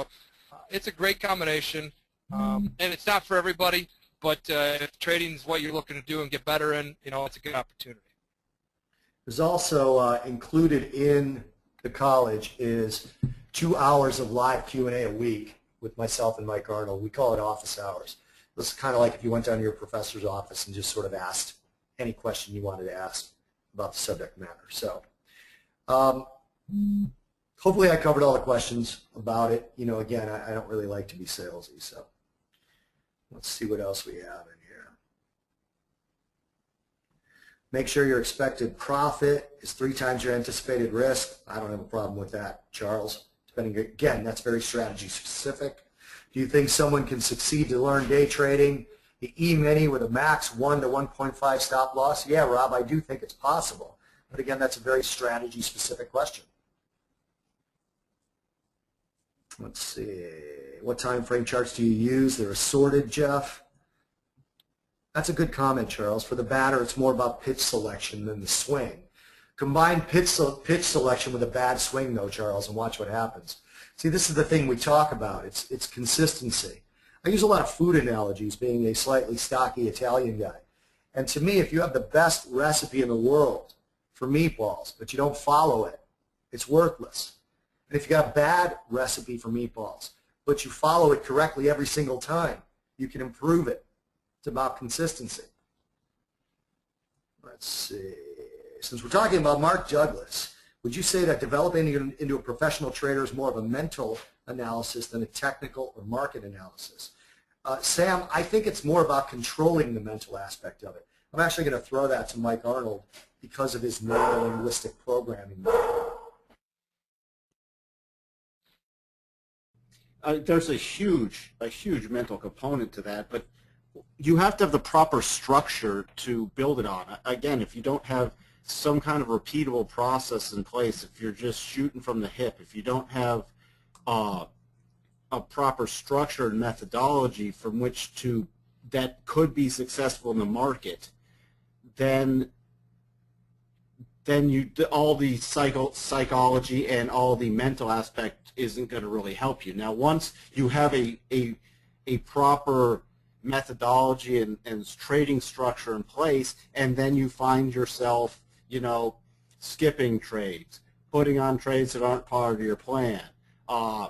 uh, it's a great combination. Um, and it's not for everybody, but uh, if trading is what you're looking to do and get better in, you know, it's a good opportunity. There's also uh, included in the college is two hours of live Q and A a week with myself and Mike Arnold. We call it office hours. This is kind of like if you went down to your professor's office and just sort of asked any question you wanted to ask about the subject matter. So um, hopefully I covered all the questions about it. You know, again, I, I don't really like to be salesy, so let's see what else we have in here. Make sure your expected profit is three times your anticipated risk. I don't have a problem with that, Charles. spending. Again, that's very strategy specific. Do you think someone can succeed to learn day trading? The E-mini with a max one to one point five stop loss? Yeah, Rob, I do think it's possible. But again, that's a very strategy specific question. Let's see. What time frame charts do you use? They're assorted, Jeff. That's a good comment, Charles. For the batter, it's more about pitch selection than the swing. Combine pitch, pitch selection with a bad swing, though, Charles, and watch what happens. See, this is the thing we talk about. It's, it's consistency. I use a lot of food analogies, being a slightly stocky Italian guy. And to me, if you have the best recipe in the world for meatballs, but you don't follow it, it's worthless. And if you got a bad recipe for meatballs, but you follow it correctly every single time, you can improve it. It's about consistency. Let's see. Since we're talking about Mark Douglas, would you say that developing into a professional trader is more of a mental analysis than a technical or market analysis? Uh, Sam, I think it's more about controlling the mental aspect of it. I'm actually going to throw that to Mike Arnold because of his neurolinguistic programming. Uh, there's a huge, a huge mental component to that, but you have to have the proper structure to build it on. Again, if you don't have some kind of repeatable process in place, if you're just shooting from the hip, if you don't have uh, a proper structure and methodology from which to that could be successful in the market, then then you all the psycho, psychology and all the mental aspect isn't going to really help you. Now, once you have a a, a proper methodology and, and trading structure in place, and then you find yourself, you know, skipping trades, putting on trades that aren't part of your plan, uh,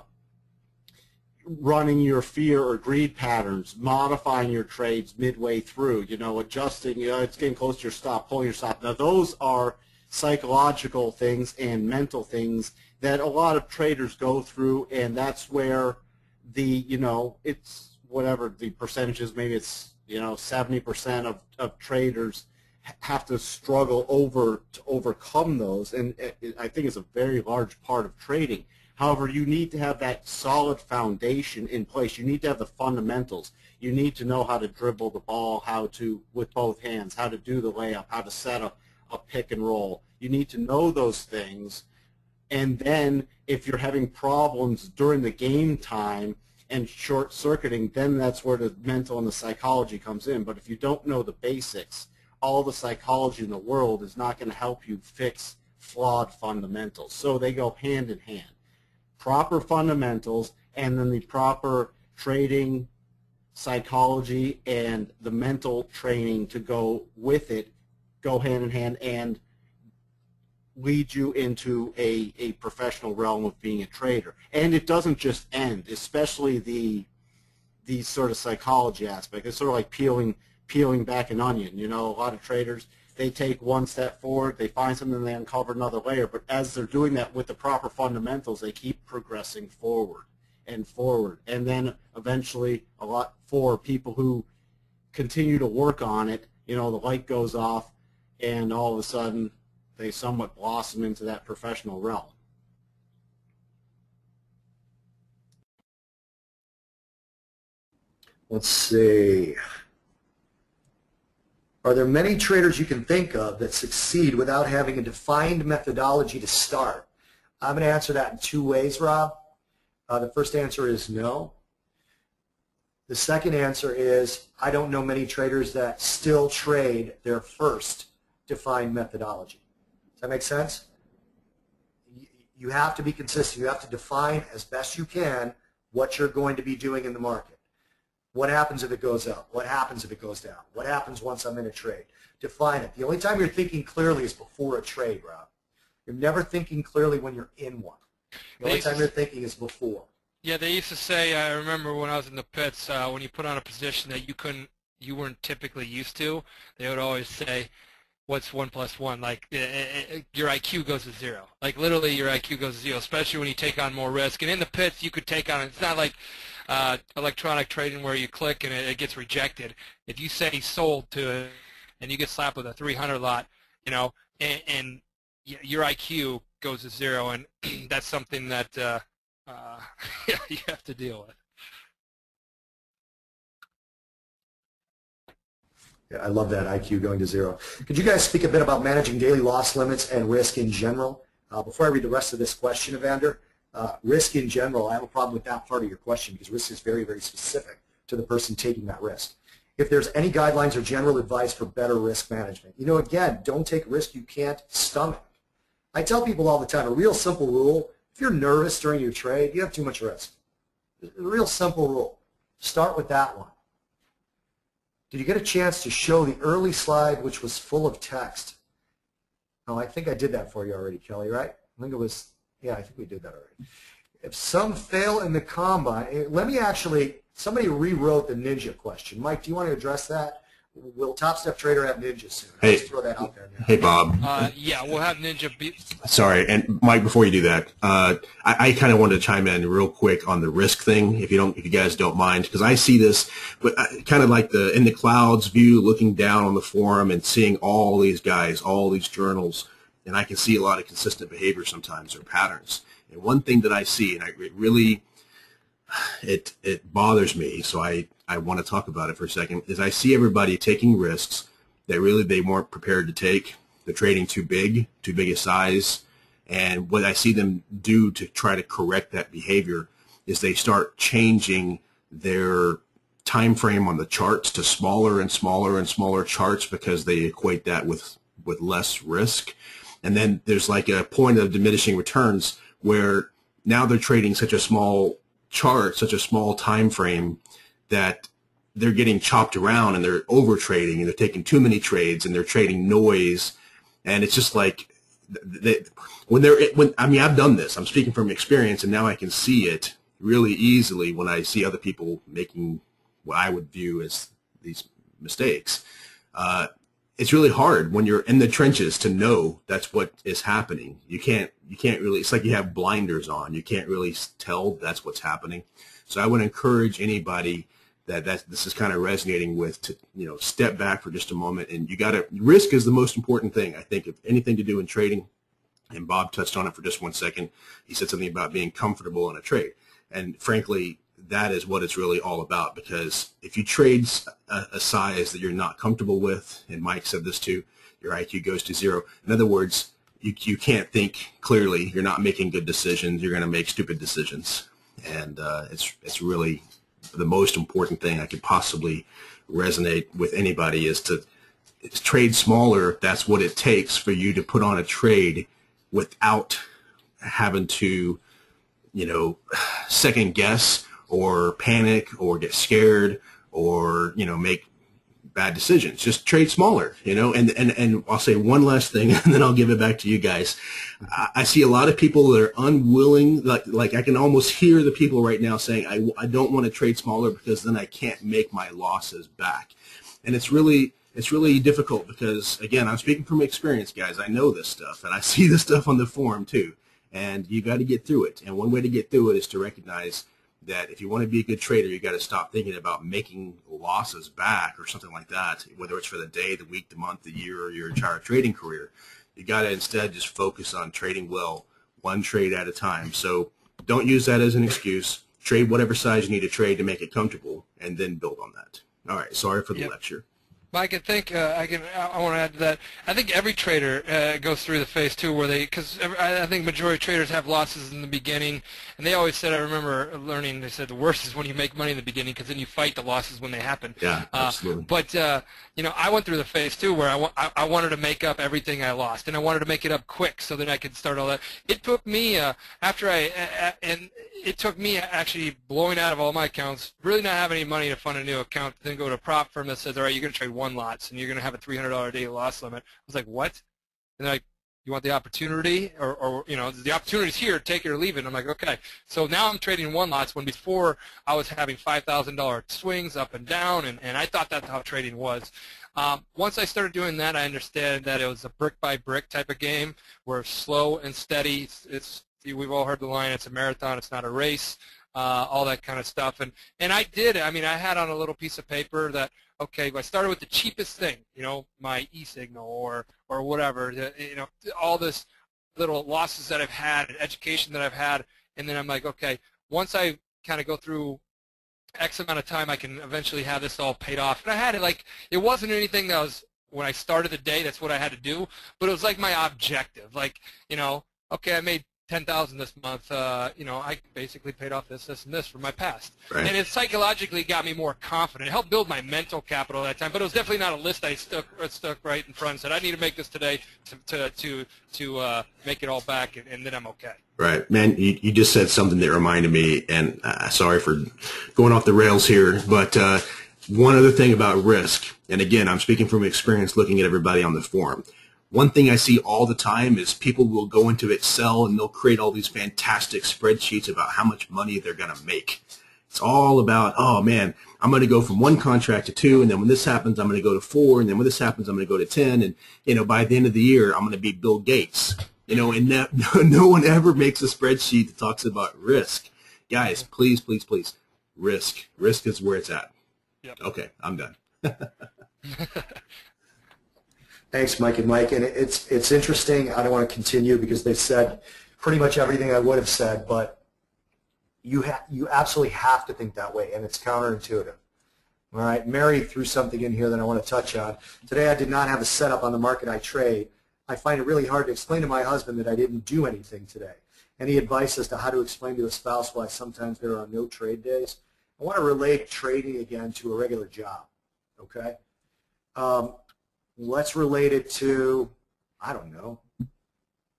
running your fear or greed patterns, modifying your trades midway through, you know, adjusting, you know, it's getting close to your stop, pulling your stop. Now, those are psychological things and mental things that a lot of traders go through, and that's where the, you know, it's whatever the percentage is, maybe it's, you know, seventy percent of, of traders have to struggle over to overcome those, and it, I think it's a very large part of trading. However, you need to have that solid foundation in place. You need to have the fundamentals. You need to know how to dribble the ball, how to, with both hands, how to do the layup, how to set a, a pick and roll. You need to know those things, and then if you're having problems during the game time and short-circuiting, then that's where the mental and the psychology comes in. But if you don't know the basics, all the psychology in the world is not going to help you fix flawed fundamentals. So they go hand in hand. Proper fundamentals, and then the proper trading psychology and the mental training to go with it go hand in hand and lead you into a, a professional realm of being a trader. And it doesn't just end, especially the the sort of psychology aspect. It's sort of like peeling peeling back an onion. You know, a lot of traders, they take one step forward, they find something, they uncover another layer, but as they're doing that with the proper fundamentals, they keep progressing forward and forward. And then eventually, a lot for people who continue to work on it, you know, the light goes off and all of a sudden they somewhat blossom into that professional realm. Let's see. Are there many traders you can think of that succeed without having a defined methodology to start? I'm going to answer that in two ways, Rob. Uh, the first answer is no. The second answer is I don't know many traders that still trade their first defined methodology. Does that make sense? You have to be consistent. You have to define as best you can what you're going to be doing in the market. What happens if it goes up? What happens if it goes down? What happens once I'm in a trade? Define it. The only time you're thinking clearly is before a trade, Rob. You're never thinking clearly when you're in one. The only time you're thinking is before. Yeah, they used to say, I remember when I was in the pits, uh, when you put on a position that you couldn't, you weren't typically used to, they would always say, what's one plus one? Like, it, it, your I Q goes to zero. Like, literally, your I Q goes to zero, especially when you take on more risk. And in the pits, you could take on, it's not like uh, electronic trading where you click and it, it gets rejected. If you say sold to it and you get slapped with a three hundred lot, you know, and, and your I Q goes to zero. And that's something that uh, uh, you have to deal with. Yeah, I love that I Q going to zero. Could you guys speak a bit about managing daily loss limits and risk in general? Uh, before I read the rest of this question, Evander, uh, risk in general, I have a problem with that part of your question because risk is very, very specific to the person taking that risk. If there's any guidelines or general advice for better risk management, you know, again, don't take risk you can't stomach. I tell people all the time, a real simple rule, if you're nervous during your trade, you have too much risk. A real simple rule. Start with that one. Did you get a chance to show the early slide, which was full of text? Oh, I think I did that for you already, Kelly, right? I think it was, yeah, I think we did that already. If some fail in the combine, let me actually, somebody rewrote the ninja question. Mike, do you want to address that? Will Top Step Trader have ninja soon? Hey, I'll just throw that out there now. Hey, Bob. Uh, yeah, we'll have ninja. Be Sorry, and Mike, before you do that, uh, I, I kind of wanted to chime in real quick on the risk thing, if you don't, if you guys don't mind, because I see this, but kind of like the in the clouds view, looking down on the forum and seeing all these guys, all these journals, and I can see a lot of consistent behavior sometimes or patterns. And one thing that I see, and I, it really, it it bothers me, so I. I want to talk about it for a second, is I see everybody taking risks that really they weren't prepared to take. They're trading too big, too big a size, and what I see them do to try to correct that behavior is they start changing their time frame on the charts to smaller and smaller and smaller charts because they equate that with, with less risk. And then there's like a point of diminishing returns where now they're trading such a small chart, such a small time frame, that they're getting chopped around and they're over trading and they're taking too many trades and they're trading noise. And it's just like they, when they're when I mean, I've done this, I'm speaking from experience, and now I can see it really easily when I see other people making what I would view as these mistakes. Uh, it's really hard when you're in the trenches to know that's what is happening. You can't you can't really, it's like you have blinders on. You can't really tell that's what's happening. So I would encourage anybody that that this is kind of resonating with to, you know, step back for just a moment, and you got to, risk is the most important thing, I think, of anything to do in trading. And Bob touched on it for just one second. He said something about being comfortable in a trade, and frankly, that is what it's really all about, because if you trade a, a size that you're not comfortable with, and Mike said this too, your I Q goes to zero. In other words, you, you can't think clearly, you're not making good decisions, you're going to make stupid decisions, and uh, it's, it's really the most important thing I could possibly resonate with anybody is to is trade smaller if that's what it takes for you to put on a trade without having to, you know, second guess or panic or get scared or, you know, make bad decisions. Just trade smaller, you know, and, and, and I'll say one last thing and then I'll give it back to you guys. I, I see a lot of people that are unwilling, like, like I can almost hear the people right now saying, I, I don't want to trade smaller because then I can't make my losses back. And it's really, it's really difficult because, again, I'm speaking from experience, guys. I know this stuff and I see this stuff on the forum too. And you got to get through it. And one way to get through it is to recognize that if you want to be a good trader, you got to stop thinking about making losses back or something like that, whether it's for the day, the week, the month, the year, or your entire trading career. You got to instead just focus on trading well, one trade at a time. So don't use that as an excuse. Trade whatever size you need to trade to make it comfortable, and then build on that. All right, sorry for the yep. lecture. Mike, I think uh, I can. I want to add to that. I think every trader uh, goes through the phase too, where they, because I think majority of traders have losses in the beginning, and they always said. I remember learning. They said the worst is when you make money in the beginning, because then you fight the losses when they happen. Yeah, uh, absolutely. But uh, you know, I went through the phase too, where I, wa I I wanted to make up everything I lost, and I wanted to make it up quick so that I could start all that. It took me uh, after I uh, and it took me actually blowing out of all my accounts, really not having any money to fund a new account, then go to a prop firm that says, all right, you're gonna trade one lots and you're going to have a three hundred dollar a day loss limit. I was like, what? And they're like, you want the opportunity, or, or you know, the opportunity's here, take it or leave it. And I'm like, okay. So now I'm trading one lots when before I was having five thousand dollar swings up and down, and, and I thought that's how trading was. Um, once I started doing that, I understood that it was a brick by brick type of game where it's slow and steady. It's, it's, we've all heard the line, it's a marathon, it's not a race, uh, all that kind of stuff. And, and I did, I mean, I had on a little piece of paper that, okay, I started with the cheapest thing, you know, my e-signal or or whatever, you know, all this little losses that I've had, education that I've had, and then I'm like, okay, once I kind of go through X amount of time, I can eventually have this all paid off. And I had it like, it wasn't anything that was, when I started the day, that's what I had to do, but it was like my objective. Like, you know, okay, I made ten thousand dollars this month, uh, you know, I basically paid off this, this, and this from my past. Right. And it psychologically got me more confident. It helped build my mental capital at that time, but it was definitely not a list I stuck, stuck right in front and said, I need to make this today to, to, to, to uh, make it all back, and, and then I'm okay. Right. Man, you, you just said something that reminded me, and uh, sorry for going off the rails here, but uh, one other thing about risk, and again, I'm speaking from experience looking at everybody on the forum. One thing I see all the time is people will go into Excel and they'll create all these fantastic spreadsheets about how much money they're going to make. It's all about, oh, man, I'm going to go from one contract to two, and then when this happens, I'm going to go to four, and then when this happens, I'm going to go to ten, and, you know, by the end of the year, I'm going to be Bill Gates. You know, and no, no one ever makes a spreadsheet that talks about risk. Guys, please, please, please, risk. Risk is where it's at. Yep. Okay, I'm done. Thanks, Mike and Mike. And it's it's interesting. I don't want to continue because they've said pretty much everything I would have said, but you ha you absolutely have to think that way, and it's counterintuitive. All right, Mary threw something in here that I want to touch on. Today I did not have a setup on the market I trade. I find it really hard to explain to my husband that I didn't do anything today. Any advice as to how to explain to a spouse why sometimes there are no trade days? I want to relate trading again to a regular job, okay? Um, Let's relate it to, I don't know,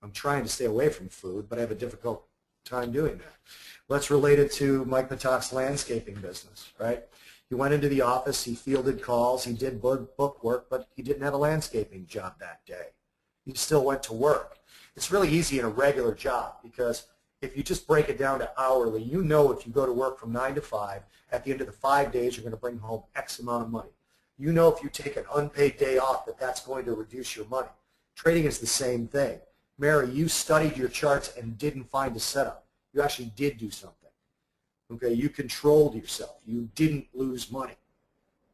I'm trying to stay away from food, but I have a difficult time doing that. Let's relate it to Mike Patak's landscaping business, right? He went into the office, he fielded calls, he did book work, but he didn't have a landscaping job that day. He still went to work. It's really easy in a regular job because if you just break it down to hourly, you know if you go to work from nine to five, at the end of the five days you're going to bring home X amount of money. You know if you take an unpaid day off that that's going to reduce your money. Trading is the same thing. Mary, you studied your charts and didn't find a setup. You actually did do something. Okay, you controlled yourself. You didn't lose money.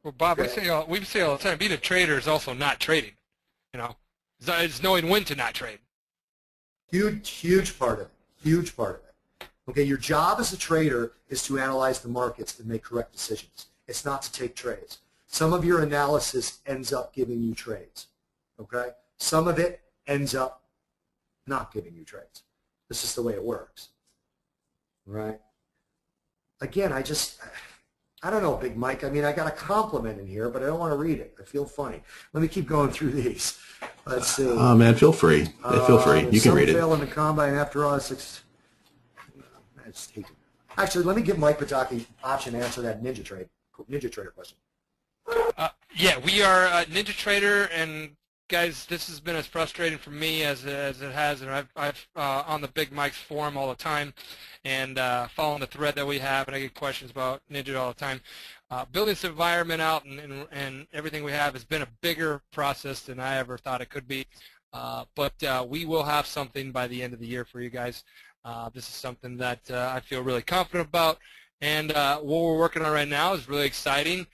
Well, Bob, okay. I say all, we say all the time, being a trader is also not trading. You know, it's knowing when to not trade. Huge, huge part of it. Huge part of it. Okay, your job as a trader is to analyze the markets and make correct decisions. It's not to take trades. Some of your analysis ends up giving you trades, okay? Some of it ends up not giving you trades. This is the way it works, right? Again, I just, I don't know, Big Mike. I mean, I got a compliment in here, but I don't want to read it. I feel funny. Let me keep going through these. Let's see. Oh, uh, man, feel free. Uh, feel free. You can read it. Some fail in the combine after all. Six, I just hate it. Actually, let me give Mike Patak the option to answer that Ninja Trade, Ninja Trader question. Uh, yeah, we are uh, Ninja Trader, and guys, this has been as frustrating for me as as it has, and I've, I've uh, on the Big Mike's forum all the time, and uh, following the thread that we have, and I get questions about Ninja all the time. Uh, building this environment out and, and and everything we have has been a bigger process than I ever thought it could be, uh, but uh, we will have something by the end of the year for you guys. Uh, this is something that uh, I feel really confident about, and uh, what we're working on right now is really exciting.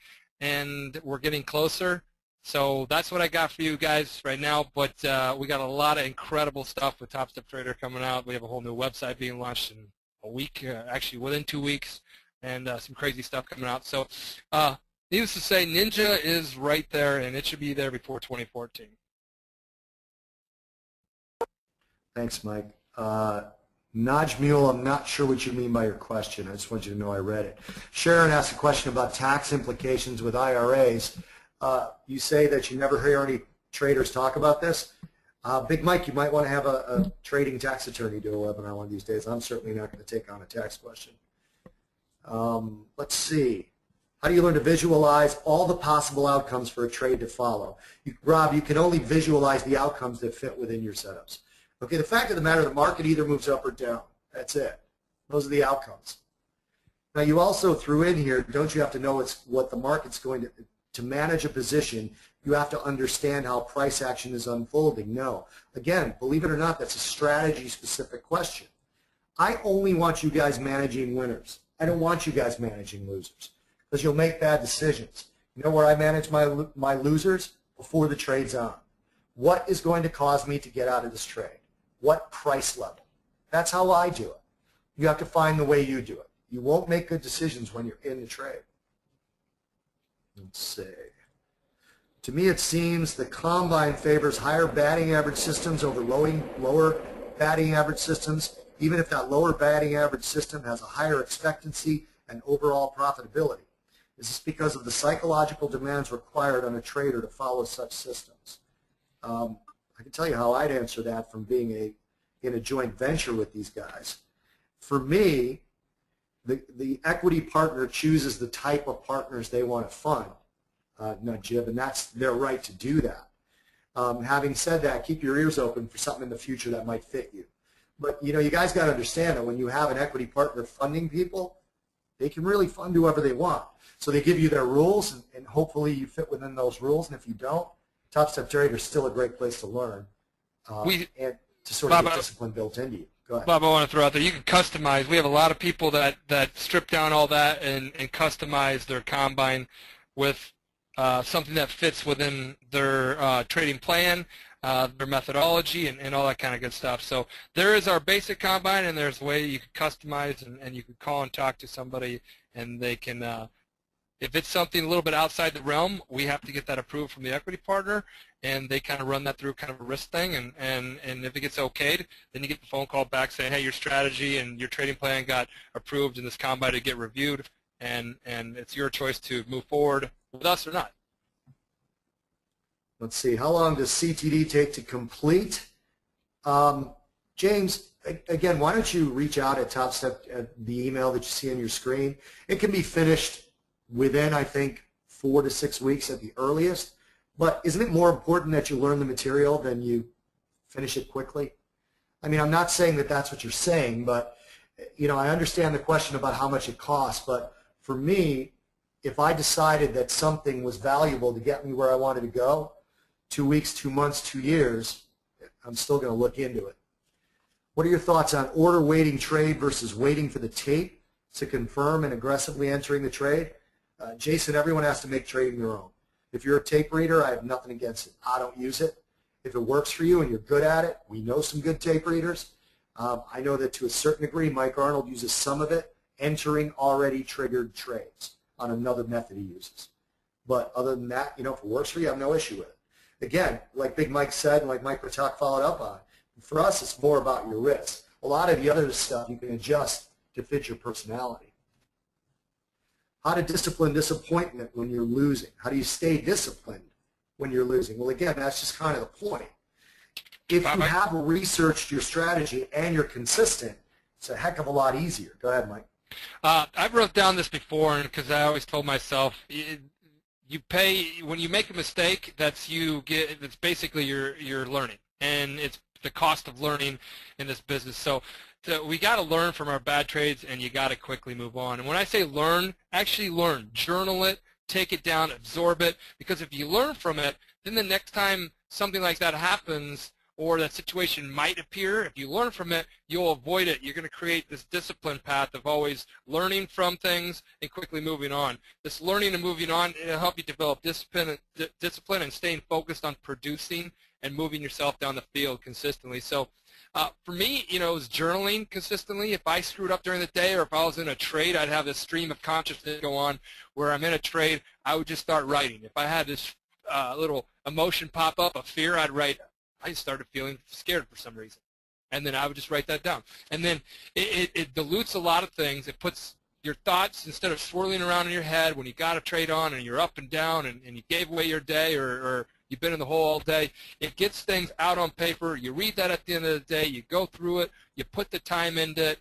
And we're getting closer. So that's what I got for you guys right now. But uh, we got a lot of incredible stuff with Top Step Trader coming out. We have a whole new website being launched in a week, uh, actually within two weeks, and uh, some crazy stuff coming out. So uh, needless to say, Ninja is right there, and it should be there before twenty fourteen. Thanks, Mike. Uh, Najmul, I'm not sure what you mean by your question. I just want you to know I read it. Sharon asked a question about tax implications with I R As. Uh, you say that you never hear any traders talk about this. Uh, Big Mike, you might want to have a, a trading tax attorney do a webinar one of these days. I'm certainly not going to take on a tax question. Um, let's see. How do you learn to visualize all the possible outcomes for a trade to follow? You, Rob, you can only visualize the outcomes that fit within your setups. Okay, the fact of the matter, the market either moves up or down. That's it. Those are the outcomes. Now, you also threw in here, don't you have to know it's what the market's going to, to manage a position, you have to understand how price action is unfolding. No. Again, believe it or not, that's a strategy-specific question. I only want you guys managing winners. I don't want you guys managing losers because you'll make bad decisions. You know where I manage my, my losers? Before the trade's on. What is going to cause me to get out of this trade? What price level? That's how I do it. You have to find the way you do it. You won't make good decisions when you're in the trade. Let's see. To me, it seems the Combine favors higher batting average systems over lower batting average systems, even if that lower batting average system has a higher expectancy and overall profitability. This is because of the psychological demands required on a trader to follow such systems. Um, I can tell you how I'd answer that from being a, in a joint venture with these guys. For me, the, the equity partner chooses the type of partners they want to fund, uh, not Jib, and that's their right to do that. Um, having said that, keep your ears open for something in the future that might fit you. But, you know, you guys got to understand that when you have an equity partner funding people, they can really fund whoever they want. So they give you their rules, and, and hopefully you fit within those rules, and if you don't, Top Step Trader is still a great place to learn uh, we, and to sort Bob, of get discipline built into you. Go ahead. Bob, I want to throw out there, you can customize. We have a lot of people that, that strip down all that and, and customize their Combine with uh, something that fits within their uh, trading plan, uh, their methodology, and, and all that kind of good stuff. So there is our basic Combine, and there's a way you can customize, and, and you can call and talk to somebody, and they can uh, – if it's something a little bit outside the realm, we have to get that approved from the equity partner, and they kind of run that through kind of a risk thing, and, and, and if it gets okayed, then you get the phone call back saying, hey, your strategy and your trading plan got approved in this Combine to get reviewed, and, and it's your choice to move forward with us or not. Let's see, how long does C T D take to complete? Um, James, again, why don't you reach out at Top Step, at the email that you see on your screen. It can be finished within, I think, four to six weeks at the earliest. But isn't it more important that you learn the material than you finish it quickly? I mean, I'm not saying that that's what you're saying, but, you know, I understand the question about how much it costs. But for me, if I decided that something was valuable to get me where I wanted to go, two weeks, two months, two years, I'm still going to look into it. What are your thoughts on order waiting trade versus waiting for the tape to confirm and aggressively entering the trade? Uh, Jason, everyone has to make trading their own. If you're a tape reader, I have nothing against it. I don't use it. If it works for you and you're good at it, we know some good tape readers. Um, I know that to a certain degree, Mike Arnold uses some of it, entering already triggered trades on another method he uses. But other than that, you know, if it works for you, I have no issue with it. Again, like Big Mike said and like Mike Patak followed up on, for us it's more about your risk. A lot of the other stuff you can adjust to fit your personality. How to discipline disappointment when you're losing. How do you stay disciplined when you're losing? Well, again, that's just kind of the point. If Bob, you have researched your strategy and you're consistent, it's a heck of a lot easier. Go ahead, Mike. Uh, I wrote down this before because I always told myself, you pay when you make a mistake. That's you get. That's basically your your learning, and it's the cost of learning in this business. So. So we got to learn from our bad trades, and you got to quickly move on. And when I say learn, actually learn. Journal it, take it down, absorb it, because if you learn from it, then the next time something like that happens or that situation might appear, if you learn from it, you'll avoid it. You're going to create this discipline path of always learning from things and quickly moving on. This learning and moving on, it'll help you develop discipline, discipline and staying focused on producing and moving yourself down the field consistently. So. Uh, for me, you know, it was journaling consistently. If I screwed up during the day or if I was in a trade, I'd have this stream of consciousness go on where I'm in a trade, I would just start writing. If I had this uh, little emotion pop up of fear, I'd write, I started feeling scared for some reason. And then I would just write that down. And then it, it, it dilutes a lot of things. It puts your thoughts, instead of swirling around in your head when you got a trade on and you're up and down and, and you gave away your day or, or you've been in the hole all day. It gets things out on paper. You read that at the end of the day. You go through it. You put the time into it,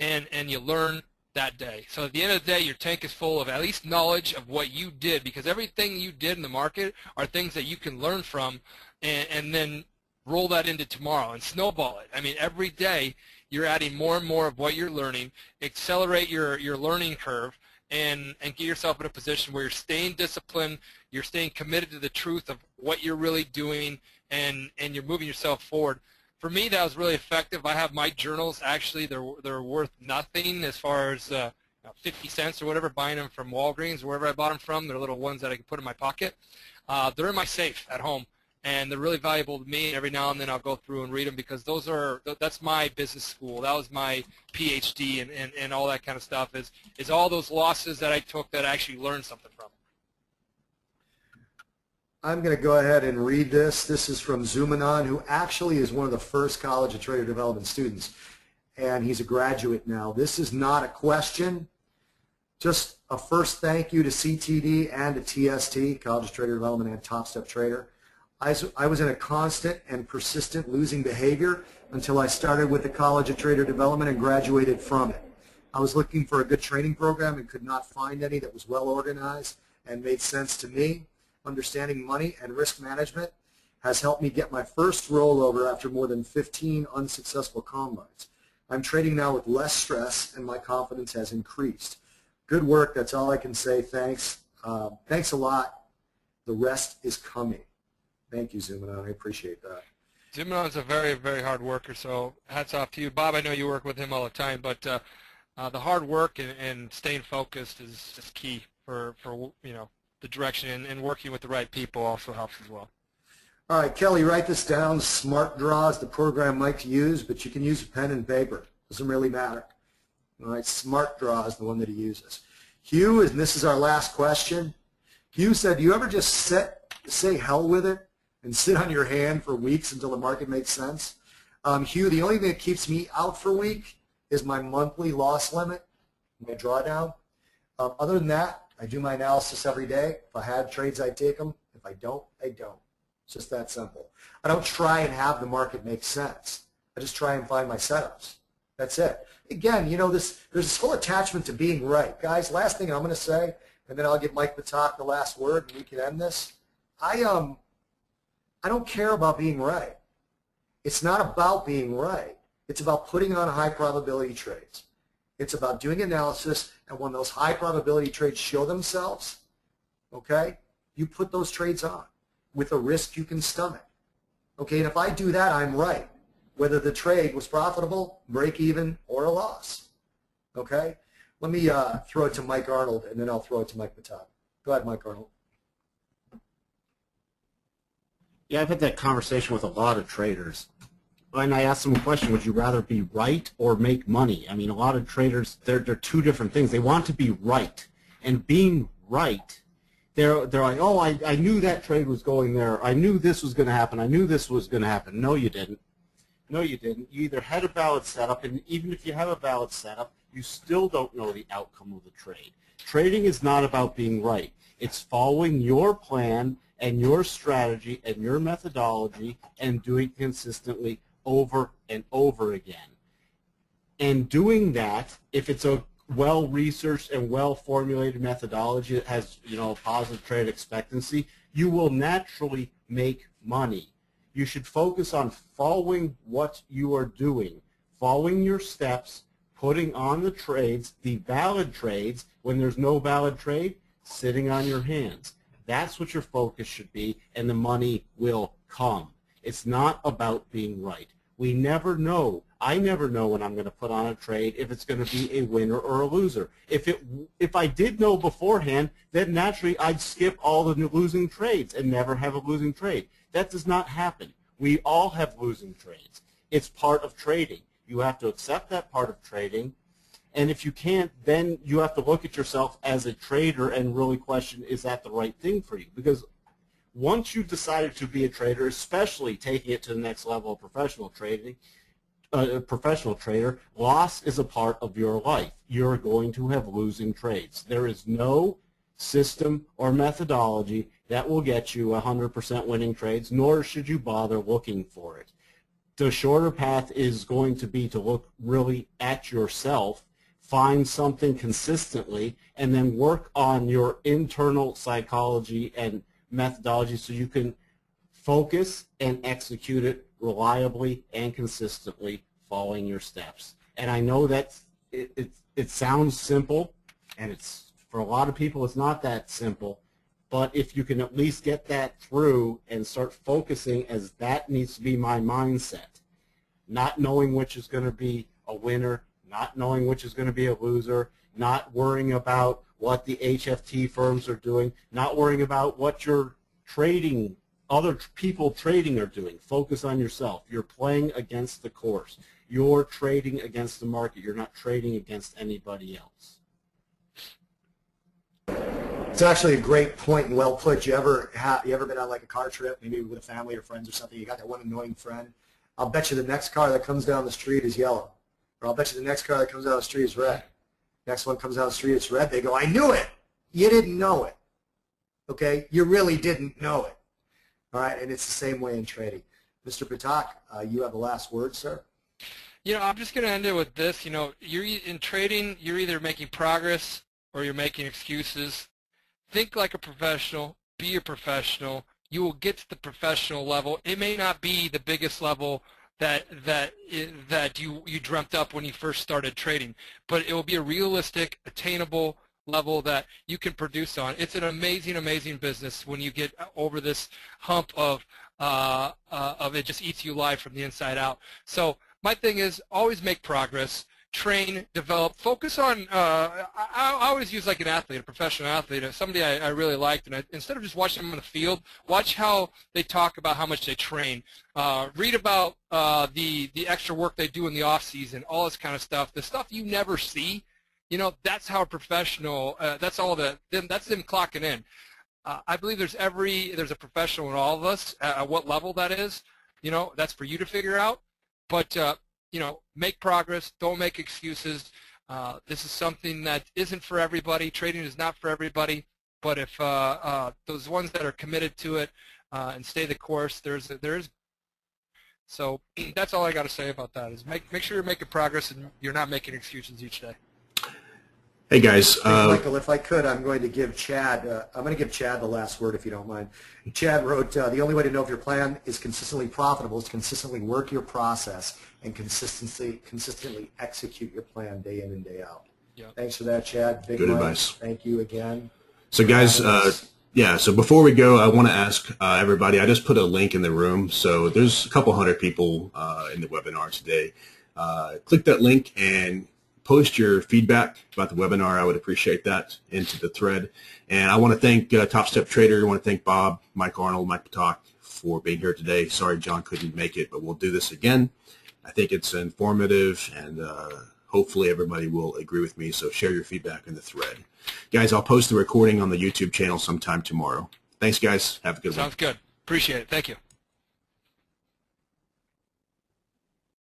and, and you learn that day. So at the end of the day, your tank is full of at least knowledge of what you did, because everything you did in the market are things that you can learn from and, and then roll that into tomorrow and snowball it. I mean, every day you're adding more and more of what you're learning. Accelerate your, your learning curve. And, and get yourself in a position where you're staying disciplined, you're staying committed to the truth of what you're really doing, and, and you're moving yourself forward. For me, that was really effective. I have my journals. Actually, they're, they're worth nothing as far as uh, fifty cents or whatever, buying them from Walgreens or wherever I bought them from. They're little ones that I can put in my pocket. Uh, they're in my safe at home. and they're really valuable to me. And every now and then I'll go through and read them, because those are that's my business school. That was my P H D and, and, and all that kind of stuff, is, is all those losses that I took that I actually learned something from. I'm going to go ahead and read this. This is from Zumanon, who actually is one of the first College of Trader Development students, and he's a graduate now. This is not a question, just a first thank you to C T D and to T S T, College of Trader Development, and Top Step Trader. I, I was in a constant and persistent losing behavior until I started with the College of Trader Development and graduated from it. I was looking for a good training program and could not find any that was well organized and made sense to me. Understanding money and risk management has helped me get my first rollover after more than fifteen unsuccessful combines. I'm trading now with less stress, and my confidence has increased. Good work. That's all I can say. Thanks. Uh, thanks a lot. The rest is coming. Thank you, Zumanon. I appreciate that. Zumanon's a very, very hard worker, so hats off to you. Bob, I know you work with him all the time, but uh, uh, the hard work and, and staying focused is just key for, for you know, the direction, and, and working with the right people also helps as well. All right, Kelly, write this down. Smart Draw is the program Mike used, but you can use a pen and paper. It doesn't really matter. All right, Smart Draw is the one that he uses. Hugh, and this is our last question. Hugh said, do you ever just sit, say hell with it and sit on your hand for weeks until the market makes sense? Um, Hugh, the only thing that keeps me out for a week is my monthly loss limit, my drawdown. Um, other than that, I do my analysis every day. If I have trades, I take them. If I don't, I don't. It's just that simple. I don't try and have the market make sense. I just try and find my setups. That's it. Again, you know, this, there's this whole attachment to being right. Guys, last thing I'm going to say, and then I'll give Mike Patak the last word, and we can end this. I, um, I don't care about being right. It's not about being right. It's about putting on high probability trades. It's about doing analysis, and when those high probability trades show themselves, okay, you put those trades on with a risk you can stomach. Okay, and if I do that, I'm right, whether the trade was profitable, break even, or a loss. Okay, let me uh, throw it to Mike Arnold, and then I'll throw it to Mike Patak. Go ahead, Mike Arnold. Yeah, I've had that conversation with a lot of traders. And I asked them a question, would you rather be right or make money? I mean, a lot of traders, they're, they're two different things. They want to be right. And being right, they're, they're like, oh, I, I knew that trade was going there. I knew this was going to happen. I knew this was going to happen. No, you didn't. No, you didn't. You either had a valid setup, and even if you have a valid setup, you still don't know the outcome of the trade. Trading is not about being right. It's following your plan and your strategy and your methodology and doing consistently over and over again. And doing that, if it's a well-researched and well-formulated methodology that has, you know, a positive trade expectancy, you will naturally make money. You should focus on following what you are doing, following your steps, putting on the trades, the valid trades. When there's no valid trade, sitting on your hands. That's what your focus should be, and the money will come. It's not about being right. We never know. I never know when I'm going to put on a trade if it's going to be a winner or a loser. If it, if I did know beforehand, then naturally I'd skip all the losing trades and never have a losing trade. That does not happen. We all have losing trades. It's part of trading. You have to accept that part of trading. And if you can't, then you have to look at yourself as a trader and really question, is that the right thing for you? Because once you've decided to be a trader, especially taking it to the next level of professional trading, uh, professional trader, loss is a part of your life. You're going to have losing trades. There is no system or methodology that will get you one hundred percent winning trades, nor should you bother looking for it. The shorter path is going to be to look really at yourself, find something consistently, and then work on your internal psychology and methodology so you can focus and execute it reliably and consistently, following your steps. And I know that it, it, it sounds simple, and it's for a lot of people it's not that simple, but if you can at least get that through and start focusing as that needs to be my mindset, not knowing which is going to be a winner, not knowing which is going to be a loser, not worrying about what the H F T firms are doing, not worrying about what your trading other people trading are doing. Focus on yourself. You're playing against the course. You're trading against the market. You're not trading against anybody else. It's actually a great point and well put. You ever have, you ever been on like a car trip, maybe with a family or friends or something? You got that one annoying friend. I'll bet you the next car that comes down the street is yellow, or I'll bet you the next car that comes down the street is red. Next one comes down the street, it's red. They go, I knew it. You didn't know it. Okay, you really didn't know it. All right, and it's the same way in trading. Mister Patak, uh, you have the last word, sir. You know, I'm just going to end it with this. You know, you're in trading, you're either making progress or you're making excuses. Think like a professional. Be a professional. You will get to the professional level. It may not be the biggest level that that that you you dreamt up when you first started trading, but it will be a realistic, attainable level that you can produce on. It's an amazing, amazing business when you get over this hump of uh, uh, of it just eats you alive from the inside out. So my thing is always make progress, train, develop, focus on. Uh, I, I always use like an athlete, a professional athlete, somebody I, I really liked, and I, instead of just watching them on the field, watch how they talk about how much they train, uh, read about uh, the the extra work they do in the off season, all this kind of stuff, the stuff you never see. You know, that's how a professional, uh, that's all the, that's them clocking in. Uh, I believe there's every, there's a professional in all of us, uh, at what level that is, you know, that's for you to figure out. But, uh, you know, make progress, don't make excuses. Uh, this is something that isn't for everybody. Trading is not for everybody. But if uh, uh, those ones that are committed to it uh, and stay the course, there's, there's, so that's all I got to say about that is make, make sure you're making progress and you're not making excuses each day. Hey guys, uh, Michael, if I could, I'm going to give Chad. Uh, I'm going to give Chad the last word, if you don't mind. Chad wrote, uh, "The only way to know if your plan is consistently profitable is to consistently work your process and consistently consistently execute your plan day in and day out." Yep. Thanks for that, Chad. Big Good Mike, advice. Thank you again. So, guys, uh, yeah. So before we go, I want to ask uh, everybody. I just put a link in the room. So there's a couple hundred people uh, in the webinar today. Uh, click that link and post your feedback about the webinar. I would appreciate that into the thread. And I want to thank uh, Top Step Trader. I want to thank Bob, Mike Arnold, Mike Patak for being here today. Sorry John couldn't make it, but we'll do this again. I think it's informative, and uh, hopefully everybody will agree with me, so share your feedback in the thread. Guys, I'll post the recording on the YouTube channel sometime tomorrow. Thanks, guys. Have a good one. Sounds good. Appreciate it. Thank you.